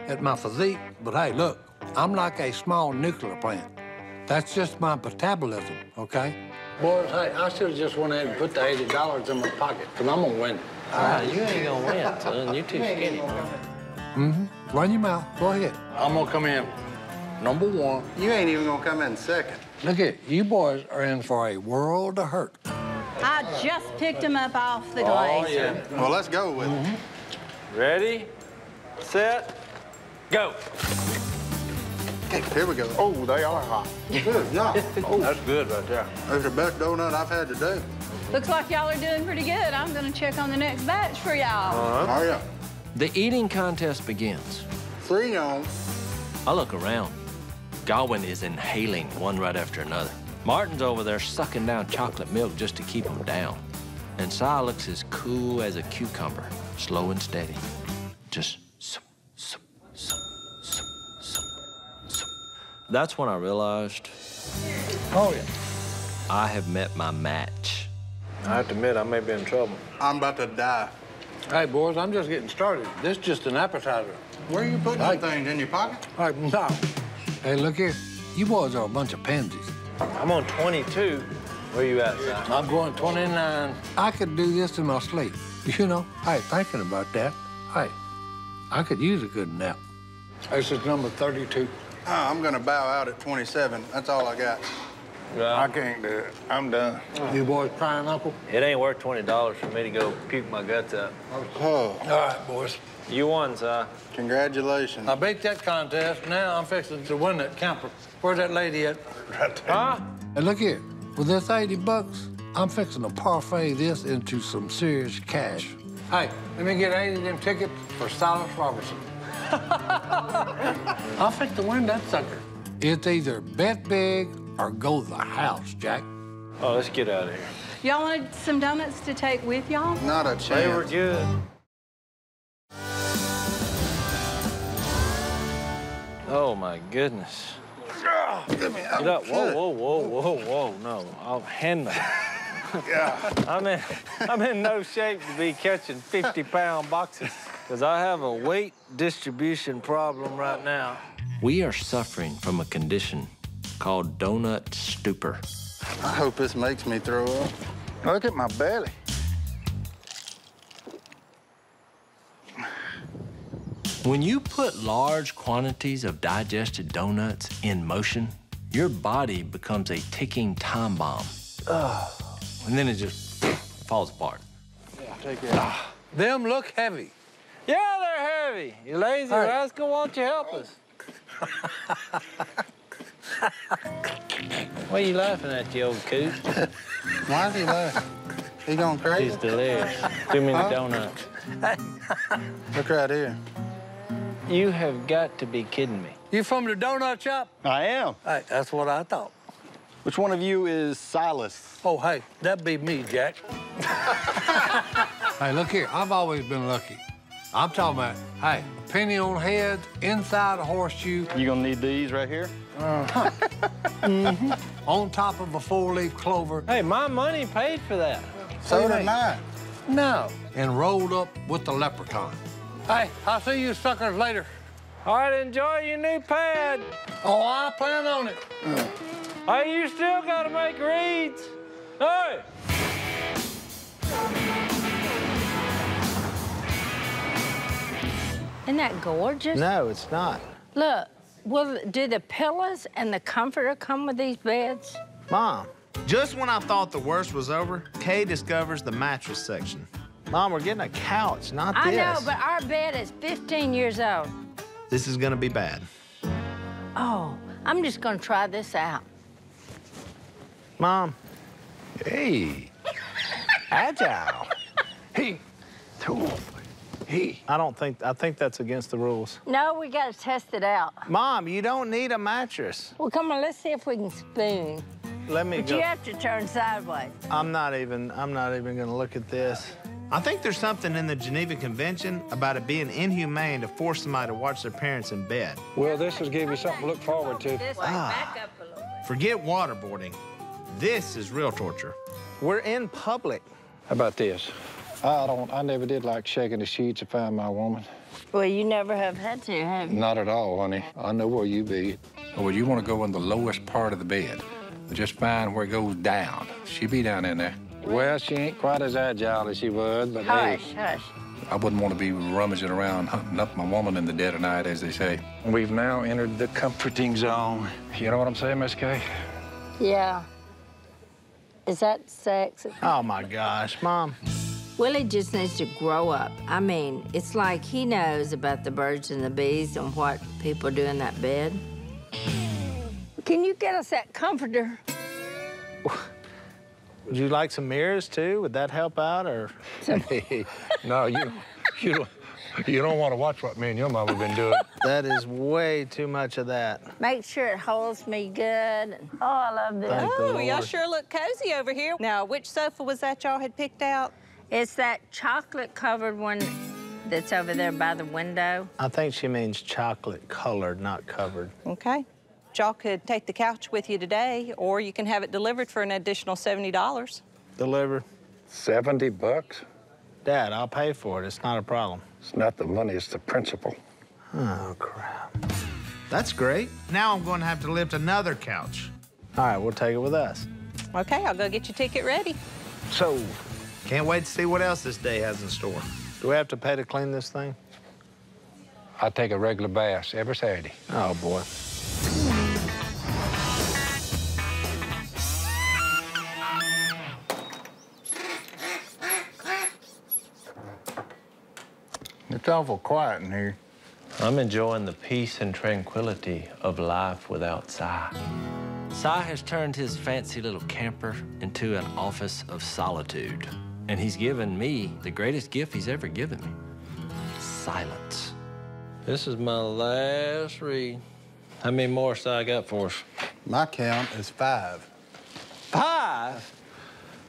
at my physique, but hey, look, I'm like a small nuclear plant. That's just my metabolism, okay? Boys, hey, I should have just went ahead and put the eighty dollars in my pocket, because I'm going to win it. All right, right. You ain't going to win, son. You're too skinny, man. Mm-hmm. Run your mouth. Go ahead. I'm going to come in number one. You ain't even going to come in second. Look at you boys are in for a world of hurt. I just picked him up off the glaze. Oh, yeah. Well, let's go with mm-hmm. it. Ready, set, go. Here we go. Oh, they are hot. Good, yeah. Oh, that's good right there. That's the best donut I've had today. Looks like y'all are doing pretty good. I'm going to check on the next batch for y'all. All right. Oh, yeah. The eating contest begins. Three on. I look around. Godwin is inhaling one right after another. Martin's over there sucking down chocolate milk just to keep him down. And Si looks as cool as a cucumber, slow and steady. Just sup, sup, sup. That's when I realized, oh, yeah, I have met my match. I have to admit, I may be in trouble. I'm about to die. Hey, boys, I'm just getting started. This is just an appetizer. Where are you putting like, things, in your pocket? Like, no. Hey, look here. You boys are a bunch of pansies. I'm on twenty-two. Where are you at, Si? I'm going twenty-nine. I could do this in my sleep. You know, hey, thinking about that, hey, I could use a good nap. This is number thirty-two. Oh, I'm going to bow out at twenty-seven. That's all I got. Yeah. I can't do it. I'm done. Oh. You boys crying, Uncle? It ain't worth twenty dollars for me to go puke my guts out. Oh. All right, boys. You won, Si. Congratulations. I beat that contest. Now I'm fixing to win that camper. Where's that lady at? Right there. Huh? And look here. With this eighty bucks, I'm fixing to parfait this into some serious cash. Hey, let me get eighty of them tickets for Silas Robertson. I'll fix the wind, that sucker. It's either bet big or go to the house, Jack. Oh, let's get out of here. Y'all wanted some donuts to take with y'all? Not a chance. They were good. Oh, my goodness. Get me out. Get up. Whoa, whoa, whoa, whoa, whoa. No, I'll hand them. Yeah. I'm in, I'm in no shape to be catching fifty pound boxes, because I have a weight distribution problem right now. We are suffering from a condition called donut stupor. I hope this makes me throw up. Look at my belly. When you put large quantities of digested donuts in motion, your body becomes a ticking time bomb. Ugh. And then it just falls apart. Yeah, take care. Ah, them look heavy. Yeah, they're heavy. You lazy hey. rascal, won't you help us? What are you laughing at, you old coot? Why is he laughing? He going crazy? He's delirious. Too many huh? donuts. Look right here. You have got to be kidding me. You from the donut shop? I am. Hey, that's what I thought. Which one of you is Silas? Oh, hey, that'd be me, Jack. Hey, look here, I've always been lucky. I'm talking about, hey, a penny on heads, inside a horseshoe. You gonna need these right here? Uh-huh. Mm-hmm. On top of a four-leaf clover. Hey, my money paid for that. So did mine. No. And rolled up with the leprechaun. Hey, I'll see you suckers later. All right, enjoy your new pad. Oh, I plan on it. Mm. Hey, you still gotta make reeds. Hey! Isn't that gorgeous? No, it's not. Look, well, do the pillows and the comforter come with these beds? Mom, just when I thought the worst was over, Kay discovers the mattress section. Mom, we're getting a couch, not this. I know, but our bed is fifteen years old. This is gonna be bad. Oh, I'm just gonna try this out. Mom. Hey. Agile. Hey. Hey. I don't think, I think that's against the rules. No, we gotta test it out. Mom, you don't need a mattress. Well, come on, let's see if we can spoon. Let me but go. You have to turn sideways. I'm not even, I'm not even gonna look at this. I think there's something in the Geneva Convention about it being inhumane to force somebody to watch their parents in bed. Well, this will give you something to look forward to. This way, ah, back up a little bit. Forget waterboarding. This is real torture. We're in public. How about this? I don't, I never did like shaking the sheets to find my woman. Well, you never have had to, have you? Not at all, honey. I know where you be. Well, you want to go in the lowest part of the bed. Just find where it goes down. She be down in there. Well, she ain't quite as agile as she was, but hush, hey. Hush, I wouldn't want to be rummaging around hunting up my woman in the dead of night, as they say. We've now entered the comforting zone. You know what I'm saying, Miss Kay? Yeah. Is that sex? Oh, my gosh, Mom. Willie just needs to grow up. I mean, it's like he knows about the birds and the bees and what people do in that bed. Can you get us that comforter? Would you like some mirrors, too? Would that help out, or? No, you, you, don't, you don't want to watch what me and your mama have been doing. That is way too much of that. Make sure it holds me good. Oh, I love this. Thank oh, y'all sure look cozy over here. Now, which sofa was that y'all had picked out? It's that chocolate-covered one that's over there by the window. I think she means chocolate-colored, not covered. Okay. Y'all could take the couch with you today, or you can have it delivered for an additional seventy dollars. Delivered? seventy bucks? Dad, I'll pay for it. It's not a problem. It's not the money, it's the principle. Oh, crap. That's great. Now I'm going to have to lift another couch. All right, we'll take it with us. Okay, I'll go get your ticket ready. So... can't wait to see what else this day has in store. Do we have to pay to clean this thing? I take a regular bath every Saturday. Oh, boy. It's awful quiet in here. I'm enjoying the peace and tranquility of life without Si. Si has turned his fancy little camper into an office of solitude. And he's given me the greatest gift he's ever given me, silence. This is my last read. How many more Si got for us? My count is five. Five?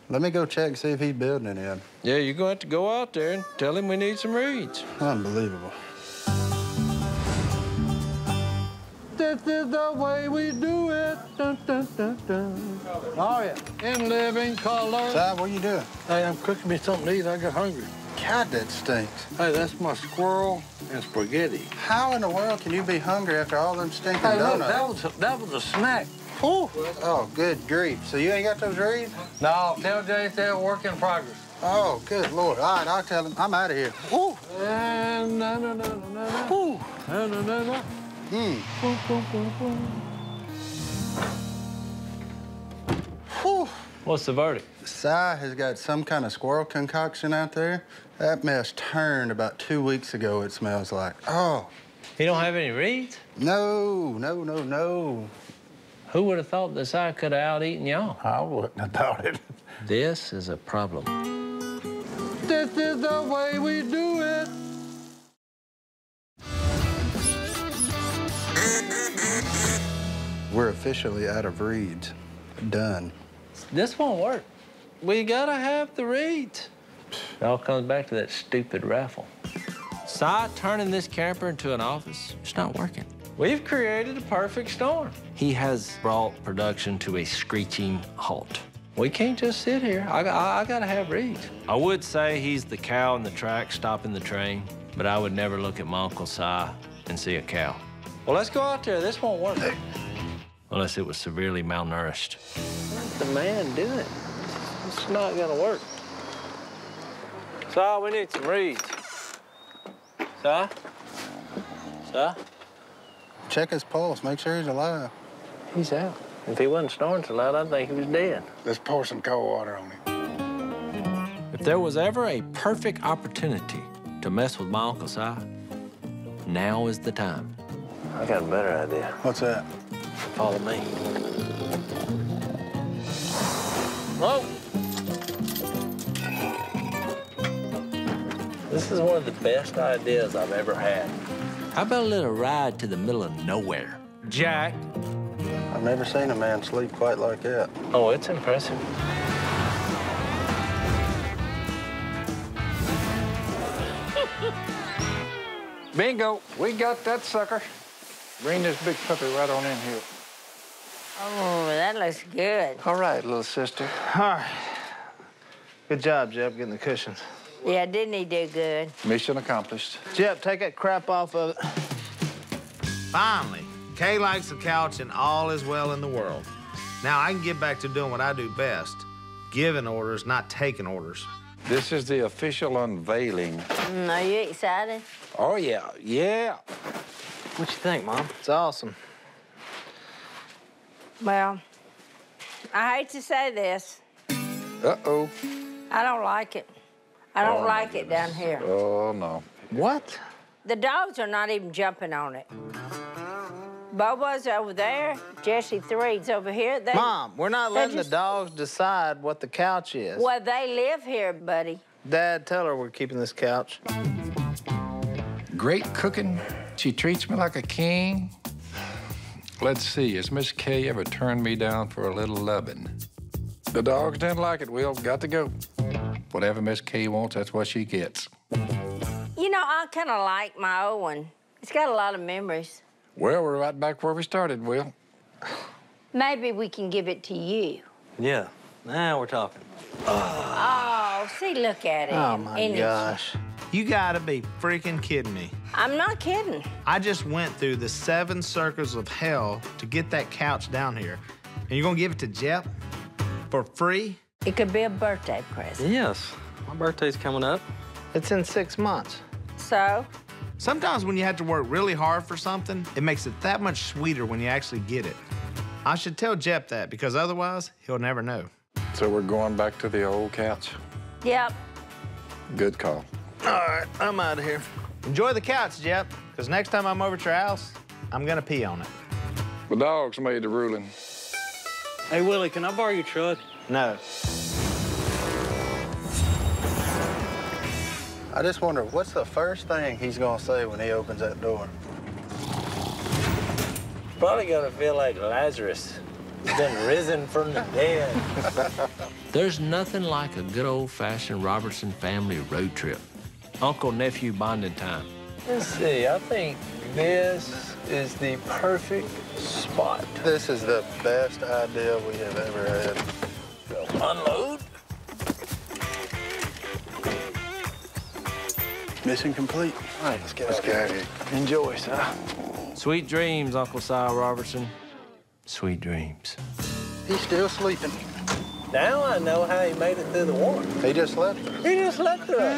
Let me go check and see if he's building it in. Yeah, you're gonna have to go out there and tell him we need some reeds. Unbelievable. This is the way we do it. Dun, dun, dun, dun. Oh, yeah. In living color. Si, what are you doing? Hey, I'm cooking me something to eat. I got hungry. God, that stinks. Hey, that's my squirrel and spaghetti. How in the world can you be hungry after all them stinking hey, donuts? Look, that was a, that was a snack. Ooh. Oh, good grief. So you ain't got those reeds? No, tell Jay they're a work in progress. Oh, good Lord. All right, I'll tell him. I'm out of here. Ooh. And no, no, no, no, no. Ooh. No, no, no, no. Mm. Boom, boom, boom, boom. Whew. What's the verdict? Si has got some kind of squirrel concoction out there. That mess turned about two weeks ago, it smells like. Oh. He don't have any reeds? No, no, no, no. Who would have thought that Si could have out-eaten y'all? I wouldn't have thought it. This is a problem. This is the way we do it. We're officially out of reeds. Done. This won't work. We gotta have the reeds. It all comes back to that stupid raffle. Si, turning this camper into an office, it's not working. We've created a perfect storm. He has brought production to a screeching halt. We can't just sit here. I, I, I gotta have reads. I would say he's the cow in the track stopping the train, but I would never look at my Uncle Si and see a cow. Well, let's go out there. This won't work. Unless it was severely malnourished. Let the man do it. It's not gonna work. Si, we need some reeds. Si? Si? Check his pulse, make sure he's alive. He's out. If he wasn't snoring so loud, I'd think he was dead. Let's pour some cold water on him. If there was ever a perfect opportunity to mess with my Uncle Si, now is the time. I got a better idea. What's that? Follow me. Whoa! This is one of the best ideas I've ever had. How about a little ride to the middle of nowhere? Jack. I've never seen a man sleep quite like that. Oh, it's impressive. Bingo, we got that sucker. Bring this big puppy right on in here. Oh, that looks good. All right, little sister. All right. Good job, Jeff, getting the cushions. Yeah, didn't he do good? Mission accomplished. Jeff, take that crap off of it. Finally, Kay likes the couch and all is well in the world. Now I can get back to doing what I do best, giving orders, not taking orders. This is the official unveiling. Mm, are you excited? Oh, yeah, yeah. What you think, Mom? It's awesome. Well, I hate to say this. Uh-oh. I don't like it. I don't oh, like it down here. Oh, no. What? The dogs are not even jumping on it. Bobo's over there. Jesse Threed's over here. They, Mom, we're not letting just... the dogs decide what the couch is. Well, they live here, buddy. Dad, tell her we're keeping this couch. Great cooking. She treats me like a king. Let's see, has Miss Kay ever turned me down for a little loving? The dogs didn't like it, Will. Got to go. Whatever Miss Kay wants, that's what she gets. You know, I kind of like my old one. It's got a lot of memories. Well, we're right back where we started, Will. Maybe we can give it to you. Yeah, now we're talking. Oh, oh see, look at it. Oh, my Isn't gosh. It? You gotta be freaking kidding me. I'm not kidding. I just went through the seven circles of hell to get that couch down here. And you're gonna give it to Jeff? For free? It could be a birthday present. Yes. My birthday's coming up. It's in six months. So? Sometimes when you have to work really hard for something, it makes it that much sweeter when you actually get it. I should tell Jeff that, because otherwise, he'll never know. So we're going back to the old couch? Yep. Good call. All right, I'm out of here. Enjoy the couch, Jeff, because next time I'm over at your house, I'm gonna pee on it. The dogs made the ruling. Hey, Willie, can I borrow your truck? No. I just wonder, what's the first thing he's gonna say when he opens that door? Probably gonna feel like Lazarus. He's been risen from the dead. There's nothing like a good old-fashioned Robertson family road trip. Uncle-nephew bonding time. Let's see, I think this is the perfect spot. This is the best idea we have ever had. Unload. Mission complete. All right, let's get let's out of here. Enjoy, Si. Sweet dreams, Uncle Si Robertson. Sweet dreams. He's still sleeping. Now I know how he made it through the war. He just slept through it. He just slept through it.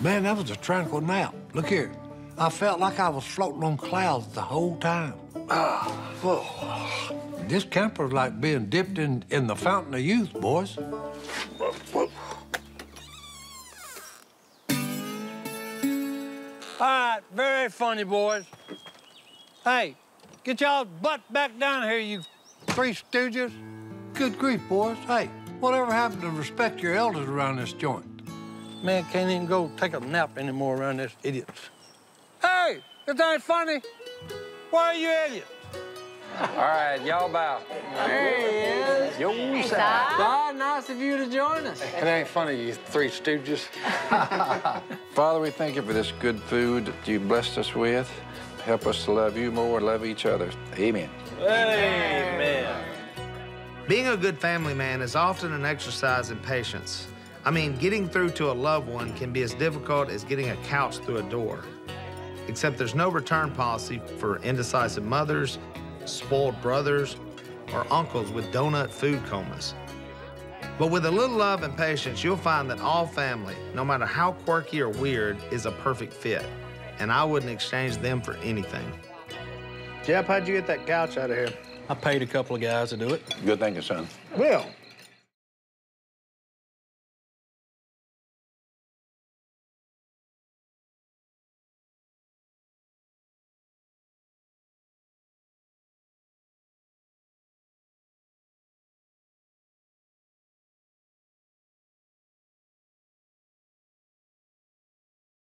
Man, that was a tranquil nap. Look here. I felt like I was floating on clouds the whole time. Ah, whoa. This camper's like being dipped in, in the fountain of youth, boys. All right, very funny, boys. Hey, get y'all's butt back down here, you three stooges. Good grief, boys. Hey, whatever happened to respect your elders around this joint? Man can't even go take a nap anymore around this idiots. Hey, this ain't funny. Why are you idiots? All right, y'all bow. There he is. Yo, hey, God, nice of you to join us. It ain't funny, you three stooges. Father, we thank you for this good food that you blessed us with. Help us to love you more and love each other. Amen. Amen. Being a good family man is often an exercise in patience. I mean, getting through to a loved one can be as difficult as getting a couch through a door. Except there's no return policy for indecisive mothers, spoiled brothers, or uncles with donut food comas. But with a little love and patience, you'll find that all family, no matter how quirky or weird, is a perfect fit. And I wouldn't exchange them for anything. Jeff, how'd you get that couch out of here? I paid a couple of guys to do it. Good thinking, son. Will.